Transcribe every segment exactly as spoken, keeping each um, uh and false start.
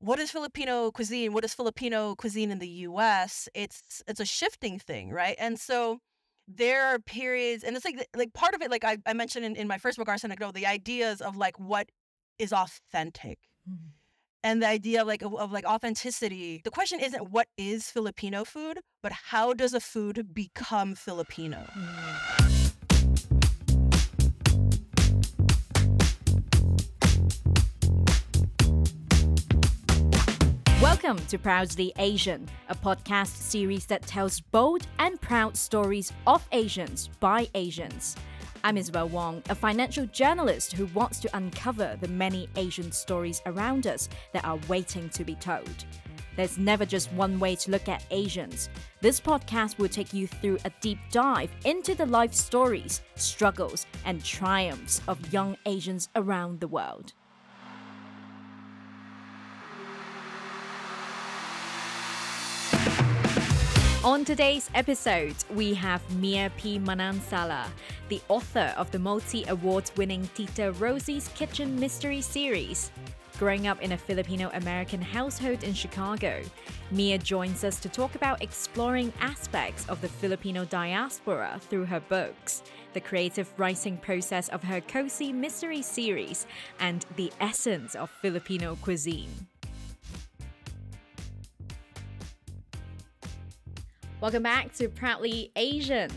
what is Filipino cuisine? What is Filipino cuisine in the U S? It's it's a shifting thing, right? And so there are periods, and it's like like part of it, like I, I mentioned in, in my first book, Arsenic and Adobo, the ideas of like what is authentic. Mm-hmm. And the idea of like of, of like authenticity. The question isn't what is Filipino food, but how does a food become Filipino? Mm-hmm. Welcome to Proudly Asian, a podcast series that tells bold and proud stories of Asians by Asians. I'm Isabel Wong, a financial journalist who wants to uncover the many Asian stories around us that are waiting to be told. There's never just one way to look at Asians. This podcast will take you through a deep dive into the life stories, struggles, and triumphs of young Asians around the world. On today's episode, we have Mia P. Manansala, the author of the multi-award-winning Tita Rosie's Kitchen Mystery Series. Growing up in a Filipino-American household in Chicago, Mia joins us to talk about exploring aspects of the Filipino diaspora through her books, the creative writing process of her cozy mystery series, and the essence of Filipino cuisine. Welcome back to Proudly Asian.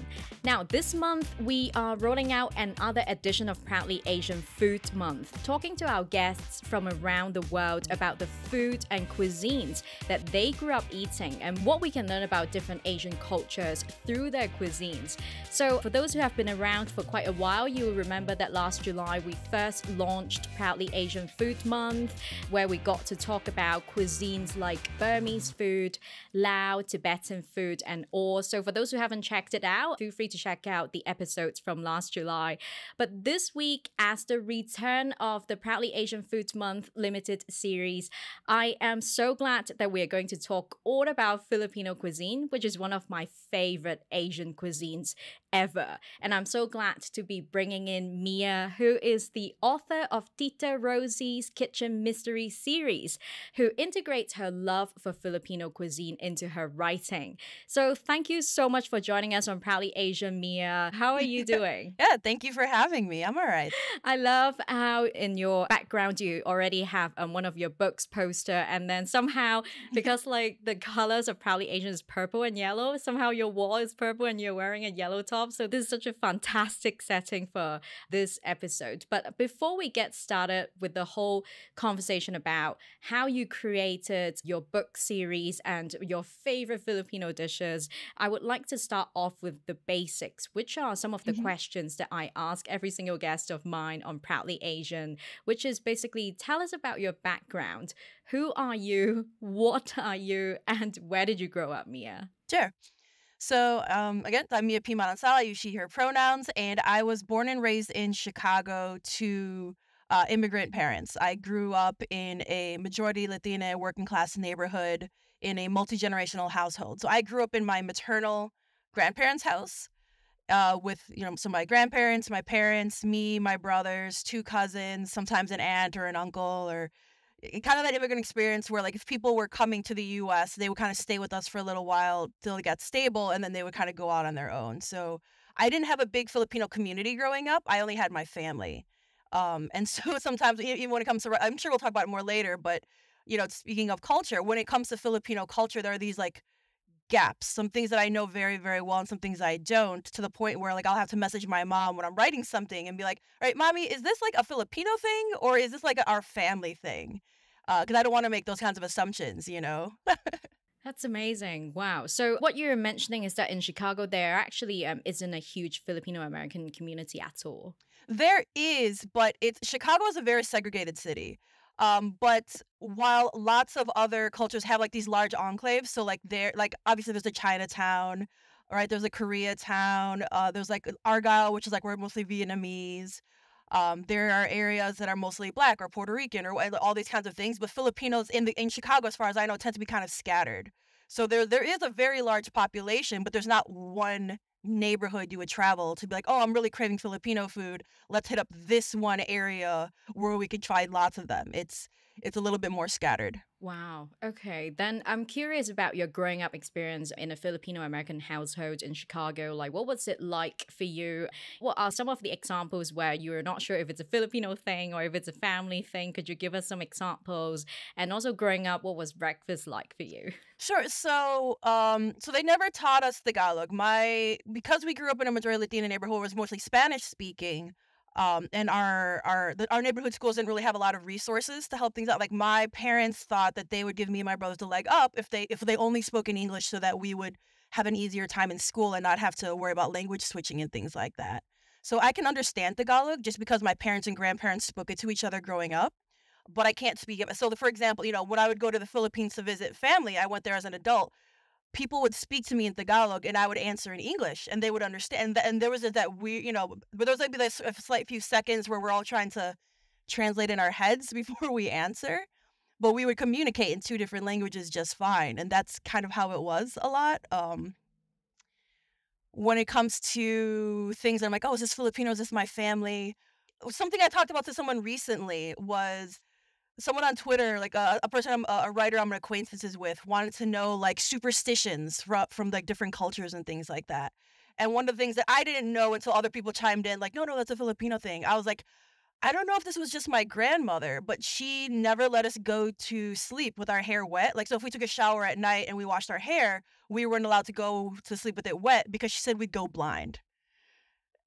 Now, this month, we are rolling out another edition of Proudly Asian Food Month, talking to our guests from around the world about the food and cuisines that they grew up eating and what we can learn about different Asian cultures through their cuisines. So for those who have been around for quite a while, you will remember that last July, we first launched Proudly Asian Food Month, where we got to talk about cuisines like Burmese food, Lao, Tibetan food, and or so for those who haven't checked it out, feel free to check out the episodes from last July. But this week, as the return of the Proudly Asian Food Month limited series, I am so glad that we are going to talk all about Filipino cuisine, which is one of my favorite Asian cuisines ever. And I'm so glad to be bringing in Mia, who is the author of Tita Rosie's Kitchen Mystery Series, who integrates her love for Filipino cuisine into her writing. So So thank you so much for joining us on Proudly Asian, Mia. How are you doing? Yeah, thank you for having me. I'm all right. I love how in your background you already have um, one of your books poster, and then somehow, because like the colors of Proudly Asian is purple and yellow, somehow your wall is purple and you're wearing a yellow top. So this is such a fantastic setting for this episode. But before we get started with the whole conversation about how you created your book series and your favorite Filipino dishes, I would like to start off with the basics, which are some of the mm-hmm. questions that I ask every single guest of mine on Proudly Asian, which is basically tell us about your background. Who are you? What are you? And where did you grow up, Mia? Sure. So um, again, I'm Mia P. Manansala. You, she, her pronouns. And I was born and raised in Chicago to uh, immigrant parents. I grew up in a majority Latina working class neighborhood in a multi-generational household. So I grew up in my maternal grandparents' house uh, with, you know, so my grandparents, my parents, me, my brothers, two cousins, sometimes an aunt or an uncle, or kind of that immigrant experience where like if people were coming to the U S, they would kind of stay with us for a little while till they got stable, and then they would kind of go out on their own. So I didn't have a big Filipino community growing up. I only had my family. Um, and so sometimes, even when it comes to, I'm sure we'll talk about it more later, but you know, speaking of culture, when it comes to Filipino culture, there are these like gaps, some things that I know very, very well and some things I don't, to the point where like I'll have to message my mom when I'm writing something and be like, all right, mommy, is this like a Filipino thing or is this like our family thing? Because uh, I don't want to make those kinds of assumptions, you know? That's amazing. Wow. So what you're mentioning is that in Chicago, there actually um, isn't a huge Filipino-American community at all. There is, but it's Chicago is a very segregated city. Um, but while lots of other cultures have like these large enclaves, so like there, like obviously there's a Chinatown, right? There's a Koreatown. Uh, there's like Argyle, which is like we're mostly Vietnamese. Um, there are areas that are mostly Black or Puerto Rican or all these kinds of things. But Filipinos in the in Chicago, as far as I know, tend to be kind of scattered. So there there is a very large population, but there's not one neighborhood you would travel to be like, oh, I'm really craving Filipino food. Let's hit up this one area where we could try lots of them. It's it's a little bit more scattered. Wow. Okay. Then I'm curious about your growing up experience in a Filipino-American household in Chicago. Like, what was it like for you? What are some of the examples where you're not sure if it's a Filipino thing or if it's a family thing? Could you give us some examples? And also growing up, what was breakfast like for you? Sure. So, um, so they never taught us Tagalog. My, because we grew up in a majority Latino neighborhood, it was mostly Spanish-speaking. Um, and our our the, our neighborhood schools didn't really have a lot of resources to help things out. Like, my parents thought that they would give me and my brothers the leg up if they if they only spoke in English, so that we would have an easier time in school and not have to worry about language switching and things like that. So I can understand Tagalog just because my parents and grandparents spoke it to each other growing up, but I can't speak it. So, the, for example, you know, when I would go to the Philippines to visit family, I went there as an adult. People would speak to me in Tagalog, and I would answer in English, and they would understand. And, th and there was a, that weird, you know, but there was like a slight few seconds where we're all trying to translate in our heads before we answer. But we would communicate in two different languages just fine, and that's kind of how it was a lot. Um, when it comes to things that I'm like, oh, is this Filipino? Is this my family? Something I talked about to someone recently was, someone on Twitter, like a, a person, I'm, a writer I'm acquaintances with, wanted to know like superstitions from, from like different cultures and things like that. And one of the things that I didn't know until other people chimed in, like, no, no, that's a Filipino thing. I was like, I don't know if this was just my grandmother, but she never let us go to sleep with our hair wet. Like, so if we took a shower at night and we washed our hair, we weren't allowed to go to sleep with it wet because she said we'd go blind.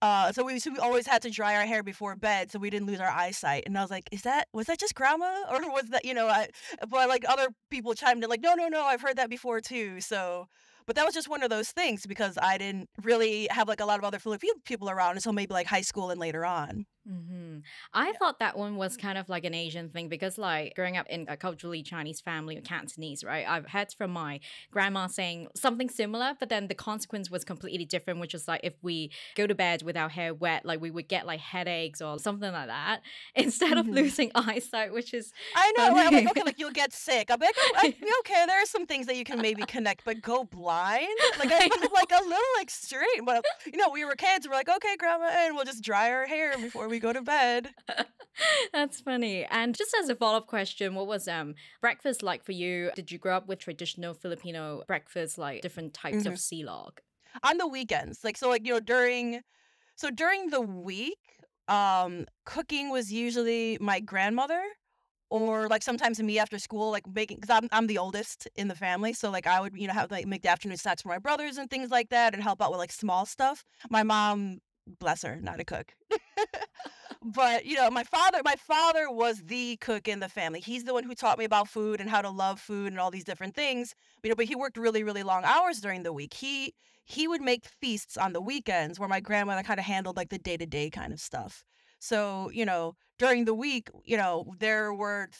Uh, so we so we always had to dry our hair before bed so we didn't lose our eyesight. And I was like, is that, was that just grandma? Or was that, you know, I, but like other people chimed in like, no, no, no, I've heard that before too. So, but that was just one of those things because I didn't really have like a lot of other Filipino people around until maybe like high school and later on. Mm-hmm. I yeah. thought that one was kind of like an Asian thing because like growing up in a culturally Chinese family or Cantonese, right? I've heard from my grandma saying something similar, but then the consequence was completely different, which is like if we go to bed with our hair wet, like we would get like headaches or something like that instead mm-hmm. of losing eyesight, which is I know, like, I'm like, okay, like you'll get sick. I'm like, oh, I'm, okay, there are some things that you can maybe connect, but go blind? Like I was like a little like straight, but you know, we were kids, we're like, okay, grandma, and we'll just dry our hair before we We go to bed. That's funny. And just as a follow-up question, what was um breakfast like for you? Did you grow up with traditional Filipino breakfast, like different types mm-hmm. of silog? On the weekends, like so, like you know, during so during the week, um, cooking was usually my grandmother, or like sometimes me after school, like making because I'm I'm the oldest in the family, so like I would you know have like make the afternoon snacks for my brothers and things like that, and help out with like small stuff. My mom, bless her, not a cook. But, you know, my father, my father was the cook in the family. He's the one who taught me about food and how to love food and all these different things. You know, but he worked really, really long hours during the week. He he would make feasts on the weekends where my grandmother kind of handled like the day-to-day kind of stuff. So, you know, during the week, you know, there were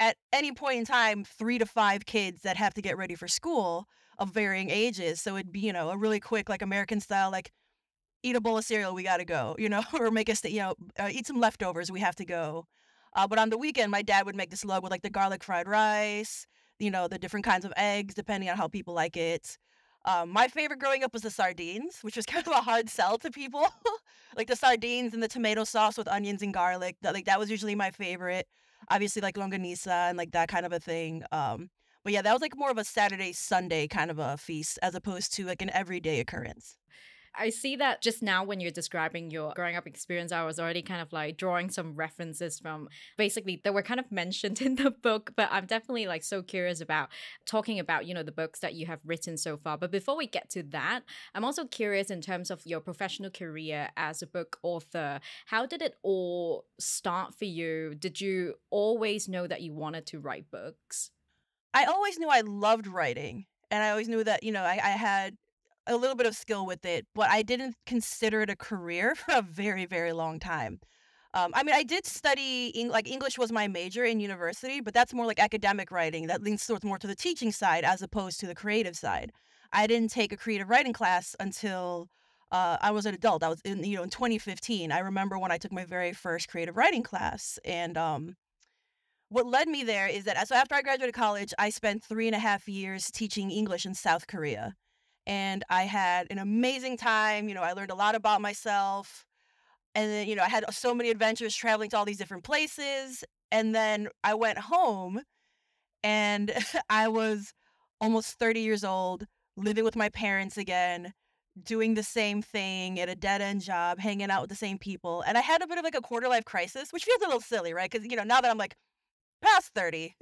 at any point in time three to five kids that have to get ready for school of varying ages. So it'd be, you know, a really quick like American style like, eat a bowl of cereal, we gotta go, you know, or make us, you know, uh, eat some leftovers, we have to go. Uh, but on the weekend, my dad would make this lug with like the garlic fried rice, you know, the different kinds of eggs, depending on how people like it. Um, my favorite growing up was the sardines, which was kind of a hard sell to people. Like the sardines and the tomato sauce with onions and garlic, that, like that was usually my favorite. Obviously like longanisa and like that kind of a thing. Um, but yeah, that was like more of a Saturday, Sunday kind of a feast as opposed to like an everyday occurrence. I see that just now when you're describing your growing up experience, I was already kind of like drawing some references from basically that were kind of mentioned in the book, but I'm definitely like so curious about talking about, you know, the books that you have written so far. But before we get to that, I'm also curious in terms of your professional career as a book author. How did it all start for you? Did you always know that you wanted to write books? I always knew I loved writing, and I always knew that, you know, I, I had a little bit of skill with it, but I didn't consider it a career for a very, very long time. Um, I mean, I did study, Eng like English was my major in university, but that's more like academic writing that leans towards more to the teaching side as opposed to the creative side. I didn't take a creative writing class until uh, I was an adult. I was in, you know, in twenty fifteen. I remember when I took my very first creative writing class, and um, what led me there is that so after I graduated college, I spent three and a half years teaching English in South Korea. And I had an amazing time. You know, I learned a lot about myself. And then, you know, I had so many adventures traveling to all these different places. And then I went home and I was almost thirty years old, living with my parents again, doing the same thing at a dead-end job, hanging out with the same people. And I had a bit of like a quarter-life crisis, which feels a little silly, right? Because, you know, now that I'm like past thirty,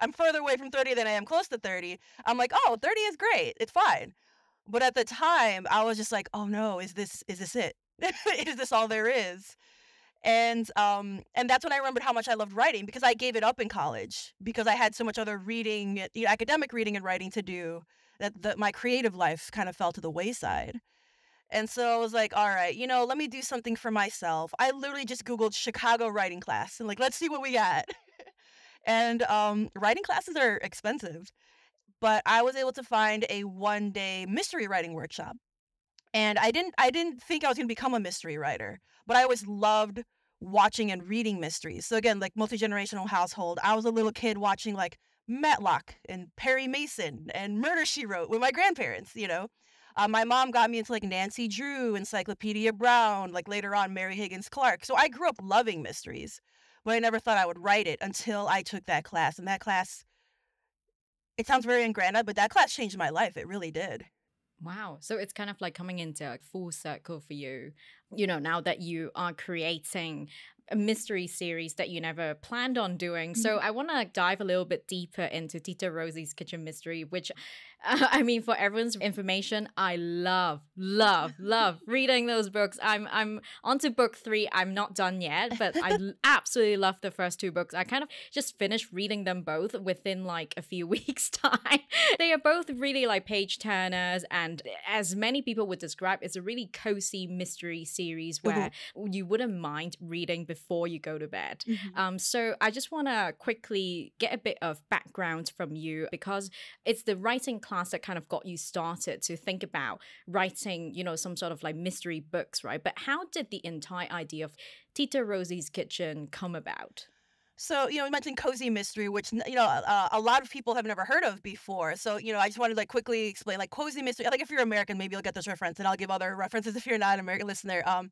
I'm further away from thirty than I am close to thirty. I'm like, oh, thirty is great. It's fine. But at the time, I was just like, oh, no, is this is this it? Is this all there is? And um, and that's when I remembered how much I loved writing, because I gave it up in college because I had so much other reading, you know, academic reading and writing to do that the, my creative life kind of fell to the wayside. And so I was like, all right, you know, let me do something for myself. I literally just Googled Chicago writing class and like, let's see what we got. And um, writing classes are expensive, but I was able to find a one day mystery writing workshop. And I didn't I didn't think I was going to become a mystery writer, but I always loved watching and reading mysteries. So again, like multi-generational household, I was a little kid watching like Matlock and Perry Mason and Murder, She Wrote with my grandparents, you know. Uh, my mom got me into like Nancy Drew, Encyclopedia Brown, like later on Mary Higgins Clark. So I grew up loving mysteries, but I never thought I would write it until I took that class. And that class, it sounds very ingrained, but that class changed my life. It really did. Wow. So it's kind of like coming into a full circle for you, you know, now that you are creating a mystery series that you never planned on doing. Mm-hmm. So I want to dive a little bit deeper into Tita Rosie's Kitchen Mystery, which, uh, I mean, for everyone's information, I love, love, love reading those books. I'm I'm onto book three. I'm not done yet, but I absolutely love the first two books. I kind of just finished reading them both within like a few weeks' time. They are both really like page turners, and as many people would describe, it's a really cozy mystery series where mm-hmm. you wouldn't mind reading before Before you go to bed. Mm-hmm. um, so I just want to quickly get a bit of background from you, because it's the writing class that kind of got you started to think about writing, you know, some sort of like mystery books, right? But how did the entire idea of Tita Rosie's Kitchen come about? So, you know, you mentioned cozy mystery, which, you know, uh, a lot of people have never heard of before. So, you know, I just wanted to like quickly explain like cozy mystery. Like if you're American, maybe you'll get this reference, and I'll give other references if you're not an American listener. Um,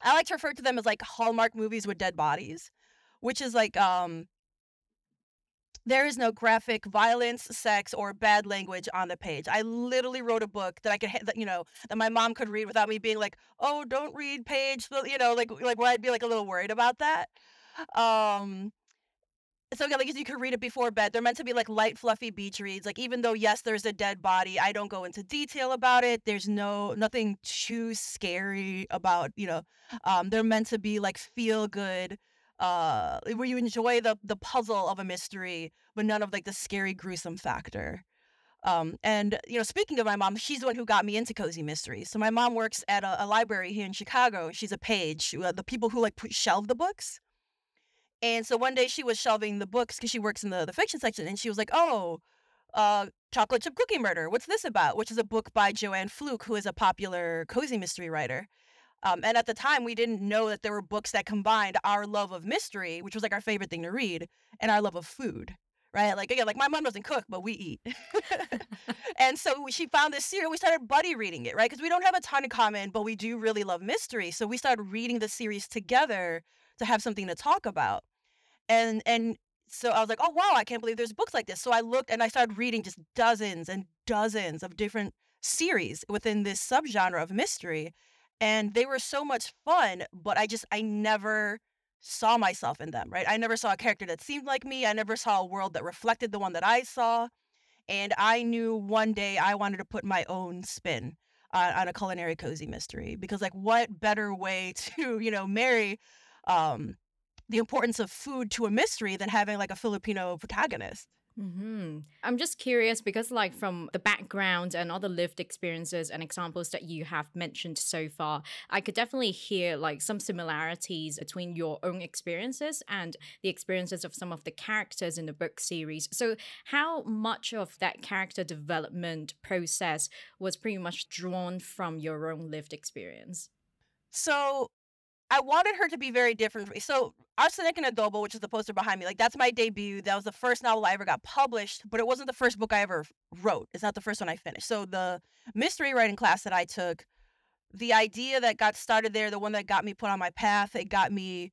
I like to refer to them as like Hallmark movies with dead bodies, which is like um, there is no graphic violence, sex, or bad language on the page. I literally wrote a book that I could, that, you know, that my mom could read without me being like, oh, don't read page, you know, like like where I'd be like a little worried about that. Um, so yeah, like you could read it before bed. They're meant to be like light, fluffy beach reads. Like even though yes, there's a dead body, I don't go into detail about it. There's no nothing too scary about, you know. Um, they're meant to be like feel good, uh, where you enjoy the the puzzle of a mystery, but none of like the scary, gruesome factor. Um, and you know, speaking of my mom, she's the one who got me into cozy mysteries. So my mom works at a, a library here in Chicago. She's a page. Uh, the people who like put, shelve the books. And so one day she was shelving the books because she works in the, the fiction section, and she was like, oh, uh, Chocolate Chip Cookie Murder, what's this about? Which is a book by Joanne Fluke, who is a popular cozy mystery writer. Um, and at the time, we didn't know that there were books that combined our love of mystery, which was like our favorite thing to read, and our love of food, right? Like, again, like my mom doesn't cook, but we eat. And so she found this series, we started buddy reading it, right? Because we don't have a ton in common, but we do really love mystery. So we started reading the series together to have something to talk about. And and so I was like, oh, wow, I can't believe there's books like this. So I looked and I started reading just dozens and dozens of different series within this subgenre of mystery. And they were so much fun, but I just, I never saw myself in them, right? I never saw a character that seemed like me. I never saw a world that reflected the one that I saw. And I knew one day I wanted to put my own spin on, on a culinary cozy mystery, because like what better way to, you know, marry um, the importance of food to a mystery than having like a Filipino protagonist. Mm-hmm. I'm just curious because like from the background and other lived experiences and examples that you have mentioned so far, I could definitely hear like some similarities between your own experiences and the experiences of some of the characters in the book series. So how much of that character development process was pretty much drawn from your own lived experience? So I wanted her to be very different. So Arsenic and Adobo, which is the poster behind me, like that's my debut. That was the first novel I ever got published, but it wasn't the first book I ever wrote. It's not the first one I finished. So the mystery writing class that I took, the idea that got started there, the one that got me put on my path, it got me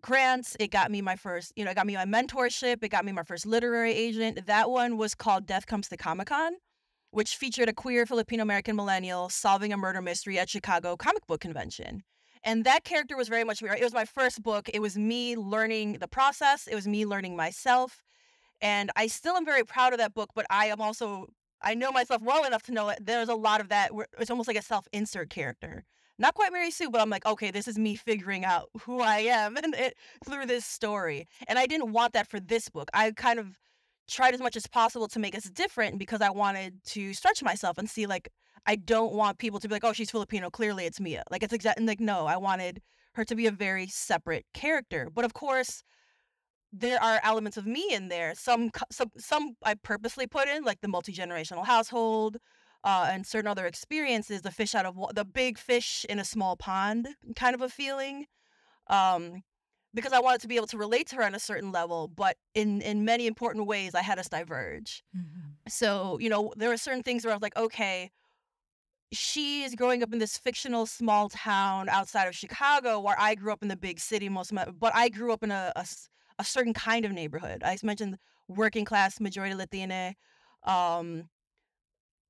grants. It got me my first, you know, it got me my mentorship. It got me my first literary agent. That one was called Death Comes to Comic-Con, which featured a queer Filipino-American millennial solving a murder mystery at Chicago comic book convention. And that character was very much me. It was my first book. It was me learning the process. It was me learning myself. And I still am very proud of that book, but I am also, I know myself well enough to know that there's a lot of that. Where it's almost like a self-insert character. Not quite Mary Sue, but I'm like, okay, this is me figuring out who I am and it, through this story. And I didn't want that for this book. I kind of tried as much as possible to make us different because I wanted to stretch myself and see, like, I don't want people to be like, oh, she's Filipino. Clearly it's Mia. Like, it's exactly like, no, I wanted her to be a very separate character. But of course, there are elements of me in there. Some, some, some I purposely put in, like the multi-generational household, Uh, and certain other experiences, the fish out of wa- the big fish in a small pond kind of a feeling, um, because I wanted to be able to relate to her on a certain level. But in, in many important ways, I had us diverge. Mm-hmm. So, you know, there were certain things where I was like, okay, she is growing up in this fictional small town outside of Chicago where I grew up in the big city most of my, but I grew up in a, a, a certain kind of neighborhood. I mentioned working class, majority Latina, um,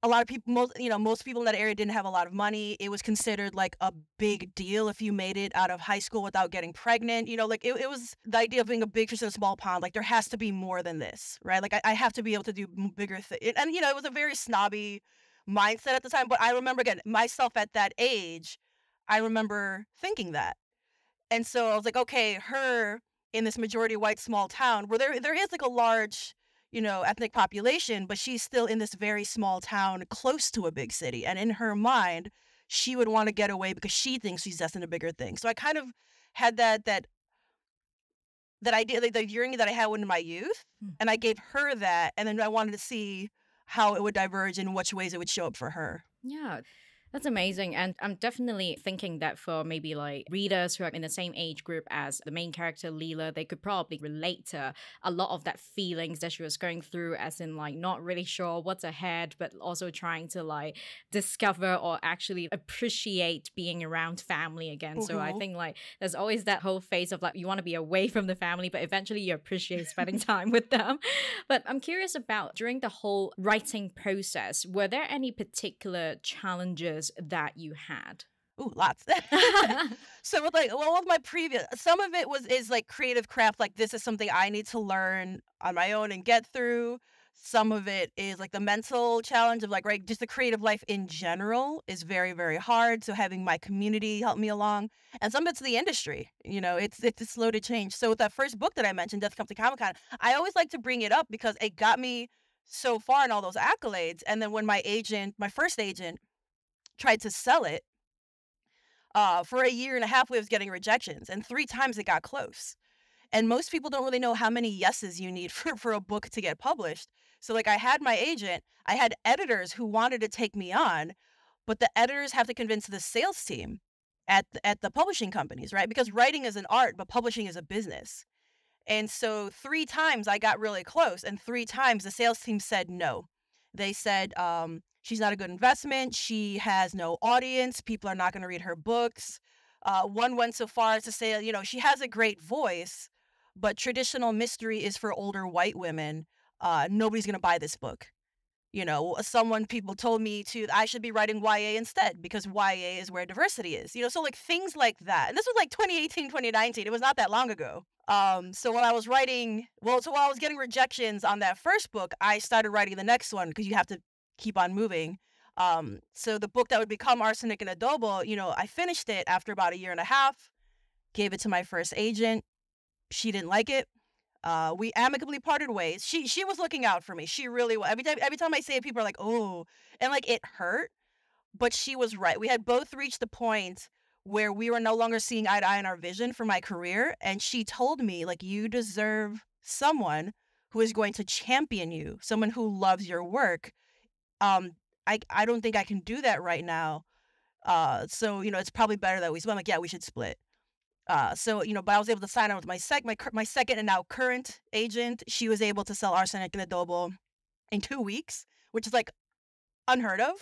a lot of people, most, you know, most people in that area didn't have a lot of money. It was considered like a big deal if you made it out of high school without getting pregnant. You know, like it, it was the idea of being a big fish in a small pond. Like there has to be more than this, right? Like I, I have to be able to do bigger things. And, you know, it was a very snobby mindset at the time. But I remember, again, myself at that age, I remember thinking that. And so I was like, okay, her in this majority white small town where there there is like a large, you know, ethnic population, but she's still in this very small town close to a big city. And in her mind, she would want to get away because she thinks she's destined to bigger things. So I kind of had that that that idea, like the yearning that I had in my youth, mm. and I gave her that, and then I wanted to see how it would diverge and which ways it would show up for her. Yeah. That's amazing. And I'm definitely thinking that for maybe like readers who are in the same age group as the main character, Lila, they could probably relate to a lot of that feelings that she was going through, as in like not really sure what's ahead, but also trying to like discover or actually appreciate being around family again. Mm-hmm. So I think like there's always that whole phase of like you want to be away from the family, but eventually you appreciate spending time with them. But I'm curious about during the whole writing process, were there any particular challenges that you had? Ooh, lots. So with like, well, with my previous, some of it was is like creative craft, like this is something I need to learn on my own and get through. Some of it is like the mental challenge of like, right, just the creative life in general is very, very hard. So having my community help me along, and some of it's the industry. You know, it's it's slow to change. So with that first book that I mentioned, Death Comes to Comic-Con, I always like to bring it up because it got me so far in all those accolades. And then when my agent, my first agent, tried to sell it, uh, for a year and a half, we was getting rejections. And three times it got close. And most people don't really know how many yeses you need for, for a book to get published. So like I had my agent, I had editors who wanted to take me on, but the editors have to convince the sales team at the, at the publishing companies, right? Because writing is an art, but publishing is a business. And so three times I got really close, and three times the sales team said no. They said, um, she's not a good investment. She has no audience. People are not going to read her books. Uh, one went so far as to say, you know, she has a great voice, but traditional mystery is for older white women. Uh, nobody's going to buy this book. You know, someone, people told me to, I should be writing Y A instead because Y A is where diversity is. You know, so like things like that. And this was like twenty eighteen, twenty nineteen. It was not that long ago. Um, so when I was writing, well, so while I was getting rejections on that first book, I started writing the next one because you have to keep on moving. Um, so the book that would become Arsenic and Adobo, you know, I finished it after about a year and a half, gave it to my first agent. She didn't like it. Uh, we amicably parted ways. She she was looking out for me. She really was. Every time, every time I say it, people are like, oh, and like it hurt, but she was right. We had both reached the point where we were no longer seeing eye to eye in our vision for my career. And she told me, like, you deserve someone who is going to champion you, someone who loves your work. Um, I, I don't think I can do that right now. Uh, so, you know, it's probably better that we split. I'm like, yeah, we should split. Uh, so, you know, but I was able to sign on with my sec, my, my second and now current agent. She was able to sell Arsenic and Adobo in two weeks, which is like unheard of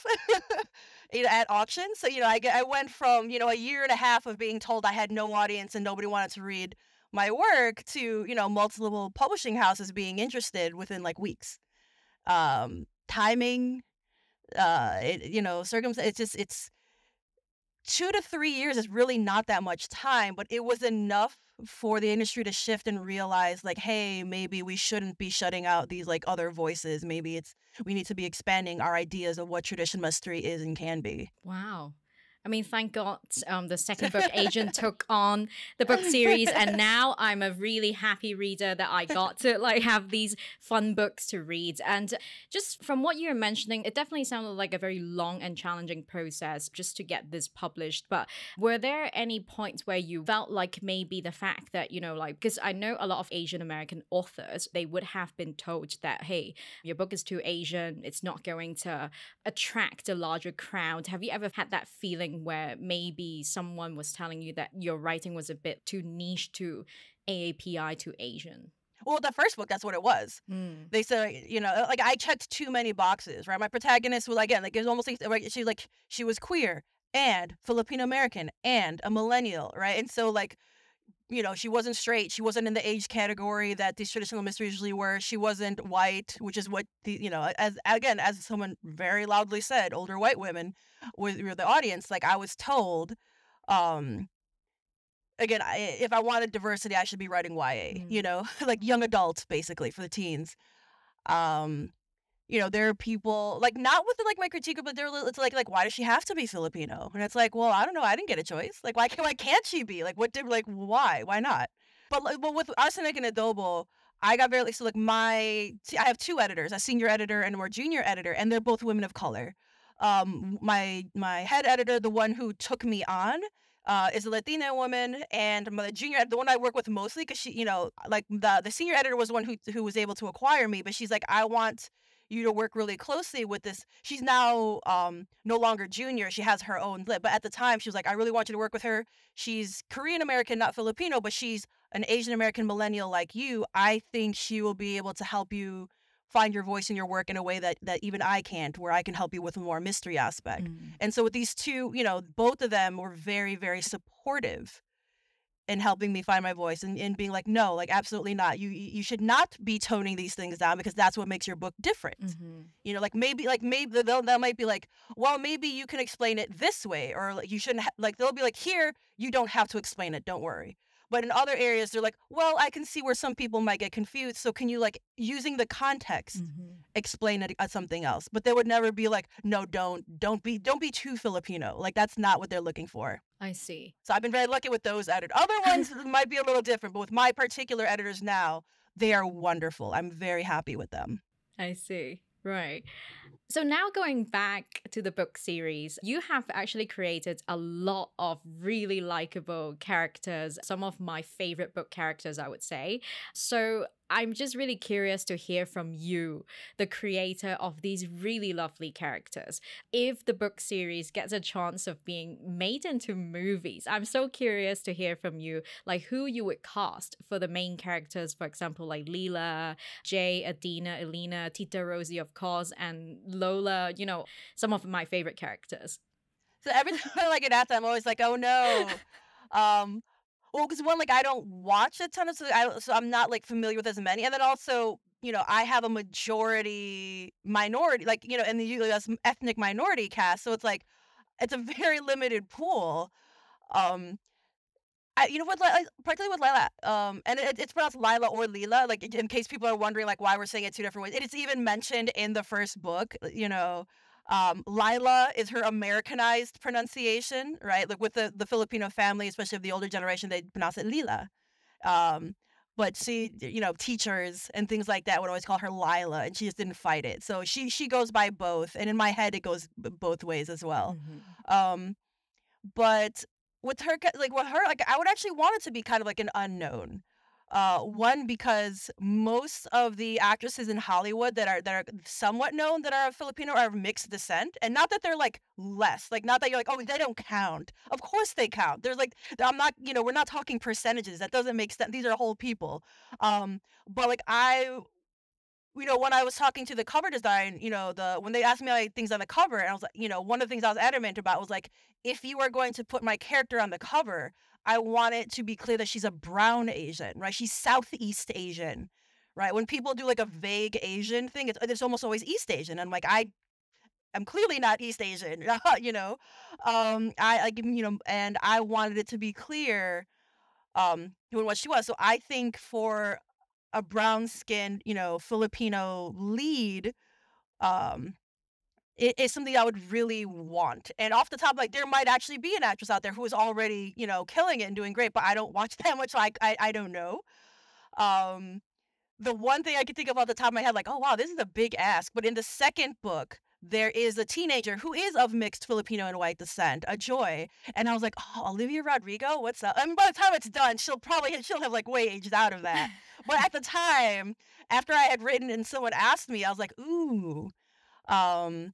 you know, at auction. So, you know, I, I went from, you know, a year and a half of being told I had no audience and nobody wanted to read my work to, you know, multiple publishing houses being interested within like weeks. Um, timing, uh, it, you know, circumstance. It's just, it's two to three years is really not that much time, but it was enough for the industry to shift and realize like, hey, maybe we shouldn't be shutting out these like other voices. Maybe it's, we need to be expanding our ideas of what tradition mystery is and can be. Wow. I mean, thank God um, the second book, Agent, took on the book series, and now I'm a really happy reader that I got to like have these fun books to read. And just from what you were mentioning, it definitely sounded like a very long and challenging process just to get this published. But were there any points where you felt like maybe the fact that, you know, like, because I know a lot of Asian American authors, they would have been told that, hey, your book is too Asian, it's not going to attract a larger crowd. Have you ever had that feeling where maybe someone was telling you that your writing was a bit too niche to A A P I, to Asian? Well, the first book, that's what it was. Mm. They said, you know, like I checked too many boxes, right? My protagonist was, again, like it was almost like, right, she, like she was queer and Filipino-American and a millennial, right? And so like, you know, she wasn't straight. She wasn't in the age category that these traditional mysteries usually were. She wasn't white, which is what, the, you know, as again, as someone very loudly said, older white women were, were the audience. Like I was told, um, again, I, if I wanted diversity, I should be writing Y A, mm-hmm. you know, like young adults, basically, for the teens. Um, you know, there are people, like not with like my critique, but they're it's like, like, why does she have to be Filipino? And it's like, well, I don't know. I didn't get a choice. Like, why, can, why can't she be? Like, what did, like, why? Why not? But, but with Arsenic and Adobo, I got very, like, so like my, I have two editors, a senior editor and a more junior editor, and they're both women of color. Um, my, my head editor, the one who took me on, Uh, is a Latina woman, and my junior, the one I work with mostly, because she, you know, like the the senior editor was the one who who was able to acquire me, but she's like, I want you to work really closely with this. She's now um, no longer junior. She has her own lib, but at the time she was like, I really want you to work with her. She's Korean American, not Filipino, but she's an Asian American millennial like you. I think she will be able to help you find your voice in your work in a way that that even I can't, where I can help you with a more mystery aspect. Mm. And so with these two, you know, both of them were very, very supportive in helping me find my voice and, and being like, no, like, absolutely not. You you should not be toning these things down because that's what makes your book different. Mm-hmm. You know, like maybe, like maybe they'll, they'll might be like, well, maybe you can explain it this way, or like you shouldn't, like, they'll be like, here, you don't have to explain it. Don't worry. But in other areas, they're like, well, I can see where some people might get confused. So can you, like, using the context, mm-hmm. explain it as something else? But they would never be like, no, don't, don't be, don't be too Filipino. Like, that's not what they're looking for. I see. So I've been very lucky with those editors. Other ones might be a little different, but with my particular editors now, they are wonderful. I'm very happy with them. I see. Right. So now going back to the book series, you have actually created a lot of really likable characters, some of my favorite book characters, I would say. So I'm just really curious to hear from you, the creator of these really lovely characters. If the book series gets a chance of being made into movies, I'm so curious to hear from you, like who you would cast for the main characters, for example, like Lila, Jay, Adina, Elena, Tita Rosie, of course, and Lola, you know, some of my favorite characters. So every time I like it at them, I'm always like, oh no. Um... Well, because one, like, I don't watch a ton of, so, I, so I'm not, like, familiar with as many. And then also, you know, I have a majority minority, like, you know, in the U S ethnic minority cast. So it's, like, it's a very limited pool. Um, I, you know, with, like, particularly with Lila, um, and it, it's pronounced Lila or Lila, like, in case people are wondering, like, why we're saying it two different ways. It's even mentioned in the first book, you know. Um, Lila is her Americanized pronunciation, right? Like with the, the Filipino family, especially of the older generation, they pronounce it Lila. Um, but she, you know, teachers and things like that would always call her Lila, and she just didn't fight it. So she she goes by both, and in my head, it goes b both ways as well. Mm-hmm. um, but with her, like with her, like I would actually want it to be kind of like an unknown. Uh, one, because most of the actresses in Hollywood that are that are somewhat known that are Filipino are of mixed descent, and not that they're like less, like not that you're like, oh, they don't count. Of course they count. There's like, I'm not, you know, we're not talking percentages. That doesn't make sense. These are whole people. Um, but like I, you know, when I was talking to the cover design, you know, the when they asked me like things on the cover, and I was like, you know, one of the things I was adamant about was like, if you are going to put my character on the cover, I want it to be clear that she's a brown Asian, right? She's Southeast Asian, right? When people do like a vague Asian thing, it's, it's almost always East Asian. I'm like, I am clearly not East Asian, you know? Um, I like, you know, and I wanted it to be clear um, what she was. So I think for a brown skinned, you know, Filipino lead, um, it, it's something I would really want. And off the top, like there might actually be an actress out there who is already, you know, killing it and doing great, but I don't watch that much. So I, I, I don't know. Um, the one thing I could think of off the top of my head, like, oh, wow, this is a big ask. But in the second book, there is a teenager who is of mixed Filipino and white descent, a Joy. And I was like, oh, Olivia Rodrigo, what's up? I mean, by the time it's done, she'll probably, she'll have like way aged out of that. But at the time, after I had written and someone asked me, I was like, ooh, um,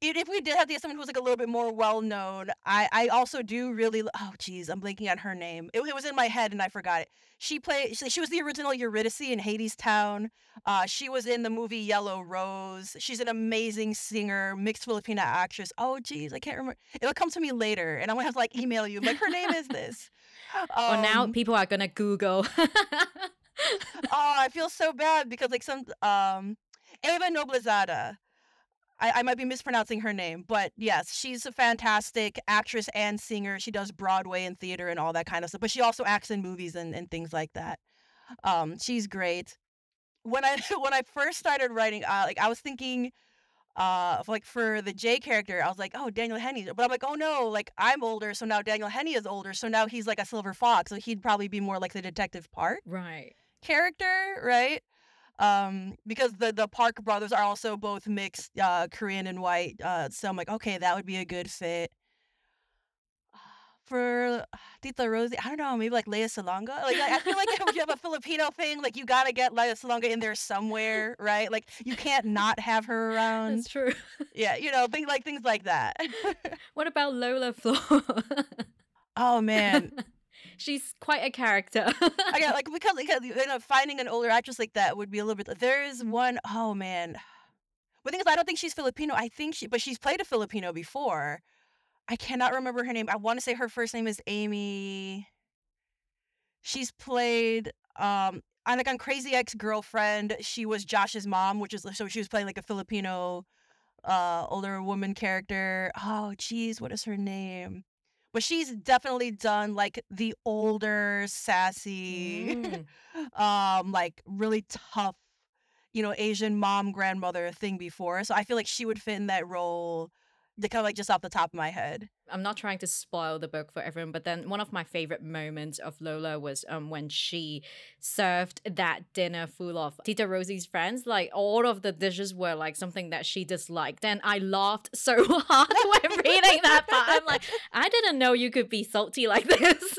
if, if we did have someone who was like a little bit more well-known, I, I also do really, oh, geez, I'm blinking on her name. It, it was in my head and I forgot it. She played, she, she was the original Eurydice in Hadestown. Uh, she was in the movie Yellow Rose. She's an amazing singer, mixed Filipina actress. Oh, geez, I can't remember. It'll come to me later, and I'm going to have to, like, email you. I'm like, her name is this. Um, well, now people are going to Google. Oh, I feel so bad because, like, some, um, Eva Noblezada. I, I might be mispronouncing her name, but yes, she's a fantastic actress and singer. She does Broadway and theater and all that kind of stuff, but she also acts in movies and, and things like that. Um, she's great. When I when I first started writing, uh, like I was thinking, uh, like for the Jay character, I was like, oh, Daniel Henney, but I'm like, oh no, like I'm older, so now Daniel Henney is older, so now he's like a silver fox, so he'd probably be more like the detective part, right? Character, right? Um, because the, the Park brothers are also both mixed, uh, Korean and white. Uh, so I'm like, okay, that would be a good fit for Tita Rosie. I don't know, maybe like Leah Salonga. Like, I feel like if you have a Filipino thing, like you gotta get Leah Salonga in there somewhere, right? Like you can't not have her around. That's true. Yeah, you know, things like things like that. What about Lola Flor? Oh man. She's quite a character. I got, like, because, because you know, finding an older actress like that would be a little bit. There is one, oh man. The thing is, I don't think she's Filipino. I think she, but she's played a Filipino before. I cannot remember her name. I want to say her first name is Amy. She's played, um, on, like on Crazy Ex-Girlfriend. She was Josh's mom, which is so she was playing like a Filipino, uh, older woman character. Oh, geez, what is her name? But she's definitely done like the older, sassy, mm. um, like really tough, you know, Asian mom, grandmother thing before. So I feel like she would fit in that role, to kind of like just off the top of my head. I'm not trying to spoil the book for everyone, but then one of my favorite moments of Lola was um when she served that dinner full of Tita Rosie's friends. Like all of the dishes were like something that she disliked, and I laughed so hard when reading that part. I'm like, I didn't know you could be salty like this.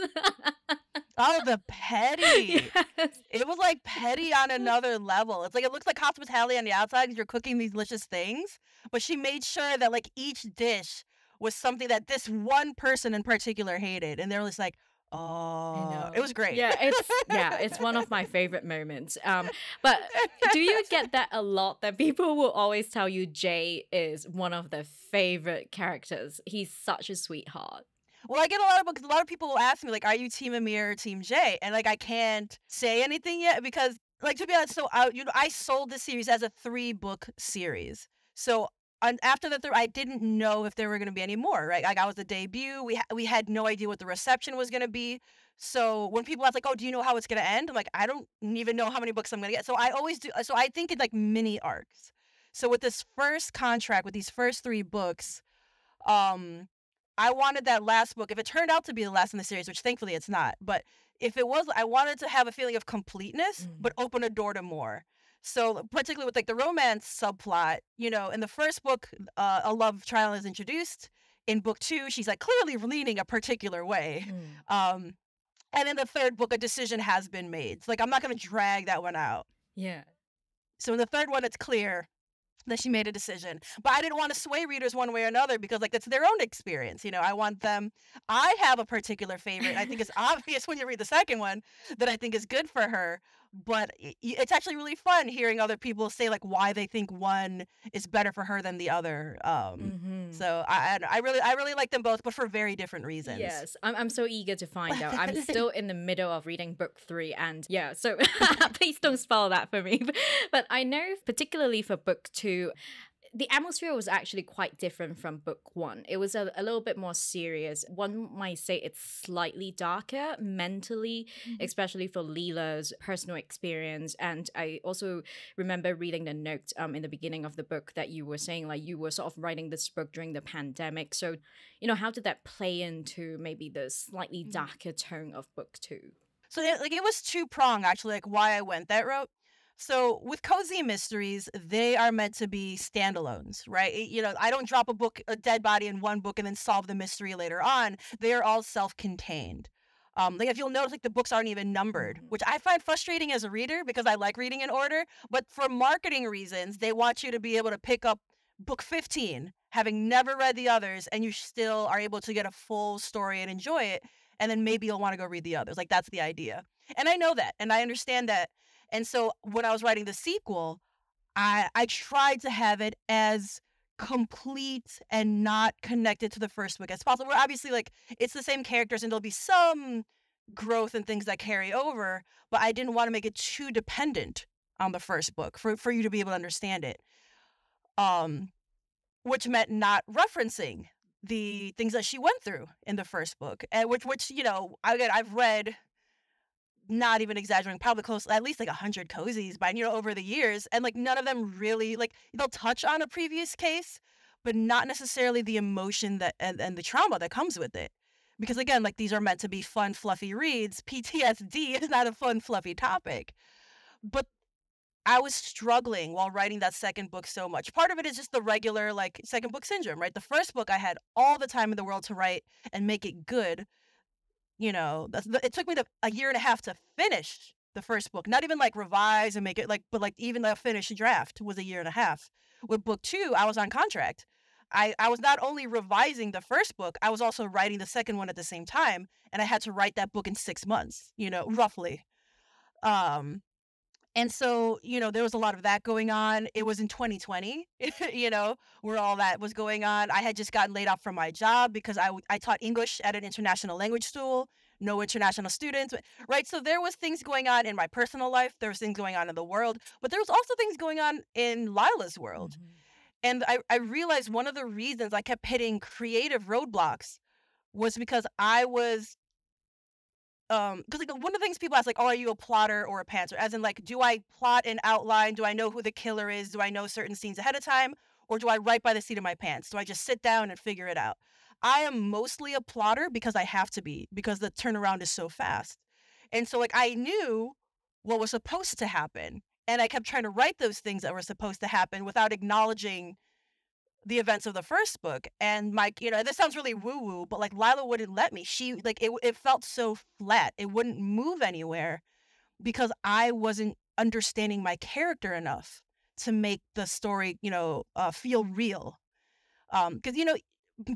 Oh, the petty. Yes. It was like petty on another level. It's like it looks like hospitality on the outside because you're cooking these delicious things. But she made sure that like each dish was something that this one person in particular hated. And they're just like, oh, it was great. Yeah, it's yeah, it's one of my favorite moments. Um, but do you get that a lot that people will always tell you Jay is one of their favorite characters? He's such a sweetheart. Well, I get a lot of books. A lot of people will ask me, like, are you Team Amir or Team Jay? And, like, I can't say anything yet because, like, to be honest, so, I, you know, I sold the series as a three-book series. So on, after the third, I didn't know if there were going to be any more, right? Like, I was the debut. We, ha we had no idea what the reception was going to be. So when people ask, like, oh, do you know how it's going to end? I'm like, I don't even know how many books I'm going to get. So I always do. So I think it's, like, mini arcs. So with this first contract, with these first three books, um... I wanted that last book, if it turned out to be the last in the series, which thankfully it's not, but if it was, I wanted to have a feeling of completeness, mm. but open a door to more. So particularly with like the romance subplot, you know, in the first book, uh, a love trial is introduced. In book two, she's like clearly leaning a particular way. Mm. Um, and in the third book, a decision has been made. So, like, I'm not going to drag that one out. Yeah. So in the third one, it's clear that she made a decision, but I didn't want to sway readers one way or another because like that's their own experience, you know. I want them, I have a particular favorite. I think it's obvious when you read the second one that I think is good for her, But it, it's actually really fun hearing other people say like why they think one is better for her than the other. Um, mm-hmm. So I, I really, I really like them both, but for very different reasons. Yes, I'm, I'm so eager to find out. I'm still in the middle of reading book three, and yeah, so please don't spoil that for me. But I know, particularly for book two, the atmosphere was actually quite different from book one. It was a, a little bit more serious. One might say it's slightly darker mentally, mm-hmm. especially for Lila's personal experience. And I also remember reading the note um, in the beginning of the book that you were saying, like, you were sort of writing this book during the pandemic. So, you know, how did that play into maybe the slightly mm-hmm. darker tone of book two? So, like, it was two-pronged, actually, like, why I went that route. So with cozy mysteries, they are meant to be standalones, right? It, you know, I don't drop a book, a dead body in one book and then solve the mystery later on. They are all self-contained. Um, like if you'll notice, like the books aren't even numbered, which I find frustrating as a reader because I like reading in order. But for marketing reasons, they want you to be able to pick up book fifteen, having never read the others, and you still are able to get a full story and enjoy it. And then maybe you'll want to go read the others. Like that's the idea. And I know that, and I understand that. And so when I was writing the sequel, I, I tried to have it as complete and not connected to the first book as possible. We're obviously like, it's the same characters and there'll be some growth and things that carry over, but I didn't want to make it too dependent on the first book for, for you to be able to understand it. Um, which meant not referencing the things that she went through in the first book. And which, which you know, again, I've read... not even exaggerating, probably close, at least like a hundred cozies by, you know, over the years. And like none of them really, like they'll touch on a previous case, but not necessarily the emotion that and, and the trauma that comes with it. Because again, like these are meant to be fun, fluffy reads. P T S D is not a fun, fluffy topic. But I was struggling while writing that second book so much. Part of it is just the regular like second book syndrome, right? The first book I had all the time in the world to write and make it good. You know, that's, it took me the, a year and a half to finish the first book. Not even like revise and make it like, but like even the finished draft was a year and a half. With book two, I was on contract. I, I was not only revising the first book, I was also writing the second one at the same time. And I had to write that book in six months, you know, roughly. Um, and so, you know, there was a lot of that going on. It was in twenty twenty, you know, where all that was going on. I had just gotten laid off from my job because I, I taught English at an international language school, no international students, right? So there was things going on in my personal life. There was things going on in the world, but there was also things going on in Lila's world. Mm-hmm. And I, I realized one of the reasons I kept hitting creative roadblocks was because I was Um, because like one of the things people ask, like, oh, are you a plotter or a pantser? As in, like, do I plot and outline? Do I know who the killer is? Do I know certain scenes ahead of time? Or do I write by the seat of my pants? Do I just sit down and figure it out? I am mostly a plotter because I have to be, because the turnaround is so fast. And so, like, I knew what was supposed to happen. And I kept trying to write those things that were supposed to happen without acknowledging the events of the first book. And my, you know, this sounds really woo-woo, but like Lila wouldn't let me. She, like, it, it felt so flat. It wouldn't move anywhere because I wasn't understanding my character enough to make the story, you know, uh, feel real. Um, because, you know,